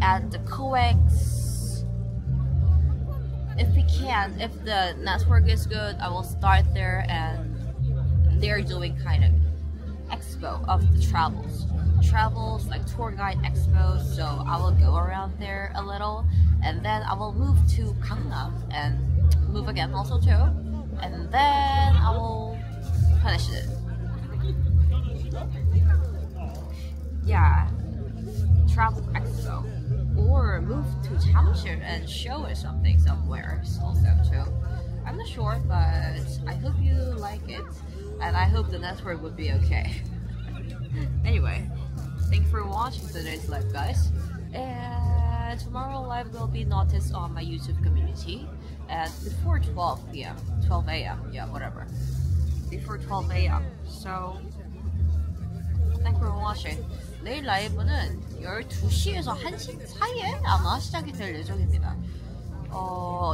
at the COEX. If we can, if the network is good, I will start there, and they're doing kind of expo of the travels, like tour guide expo, so I will go around there a little, and then I will move to Gangnam and move again also too, and then I will finish it. Yeah, travel expo, or move to Jamshid and show us something somewhere also too. I'm not sure, but I hope you like it, and I hope the network would be okay. Anyway, thanks for watching today's live, guys, and tomorrow live will be noticed on my YouTube community at before 12 p.m. 12 a.m. yeah, whatever, before 12 a.m. so thanks for watching. 내일 라이브는 12시에서 1시 사이에 아마 시작이 될 예정입니다.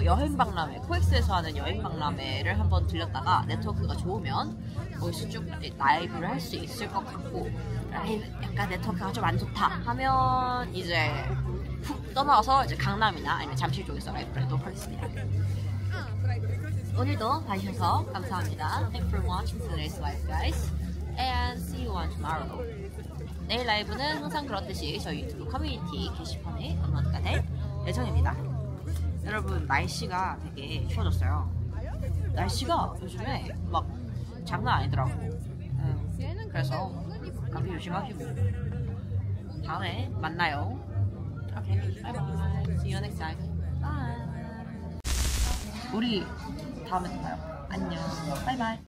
여행 박람회, 코엑스에서 하는 여행 박람회를 한번 들렸다가 네트워크가 좋으면 거기서 쭉 라이브를 할 수 있을 것 같고, 라이브 약간 네트워크가 좀 안 좋다 하면 이제 훅 떠나서 이제 강남이나 아니면 잠실 쪽에서 라이브를 해도 하겠습니다. 오늘도 봐주셔서 감사합니다. Thanks for watching today's live, guys. And see you on tomorrow. 내일 라이브는 항상 그렇듯이 저희 유튜브 커뮤니티 게시판에 업로드가 될 예정입니다. 여러분, 날씨가 되게 추워졌어요. 날씨가 요즘에 막 장난 아니더라고. 그래서 감기 조심하시고 다음에 만나요. Okay, bye bye. See you next time. Bye. 우리 다음에 만나요. 안녕. Bye bye.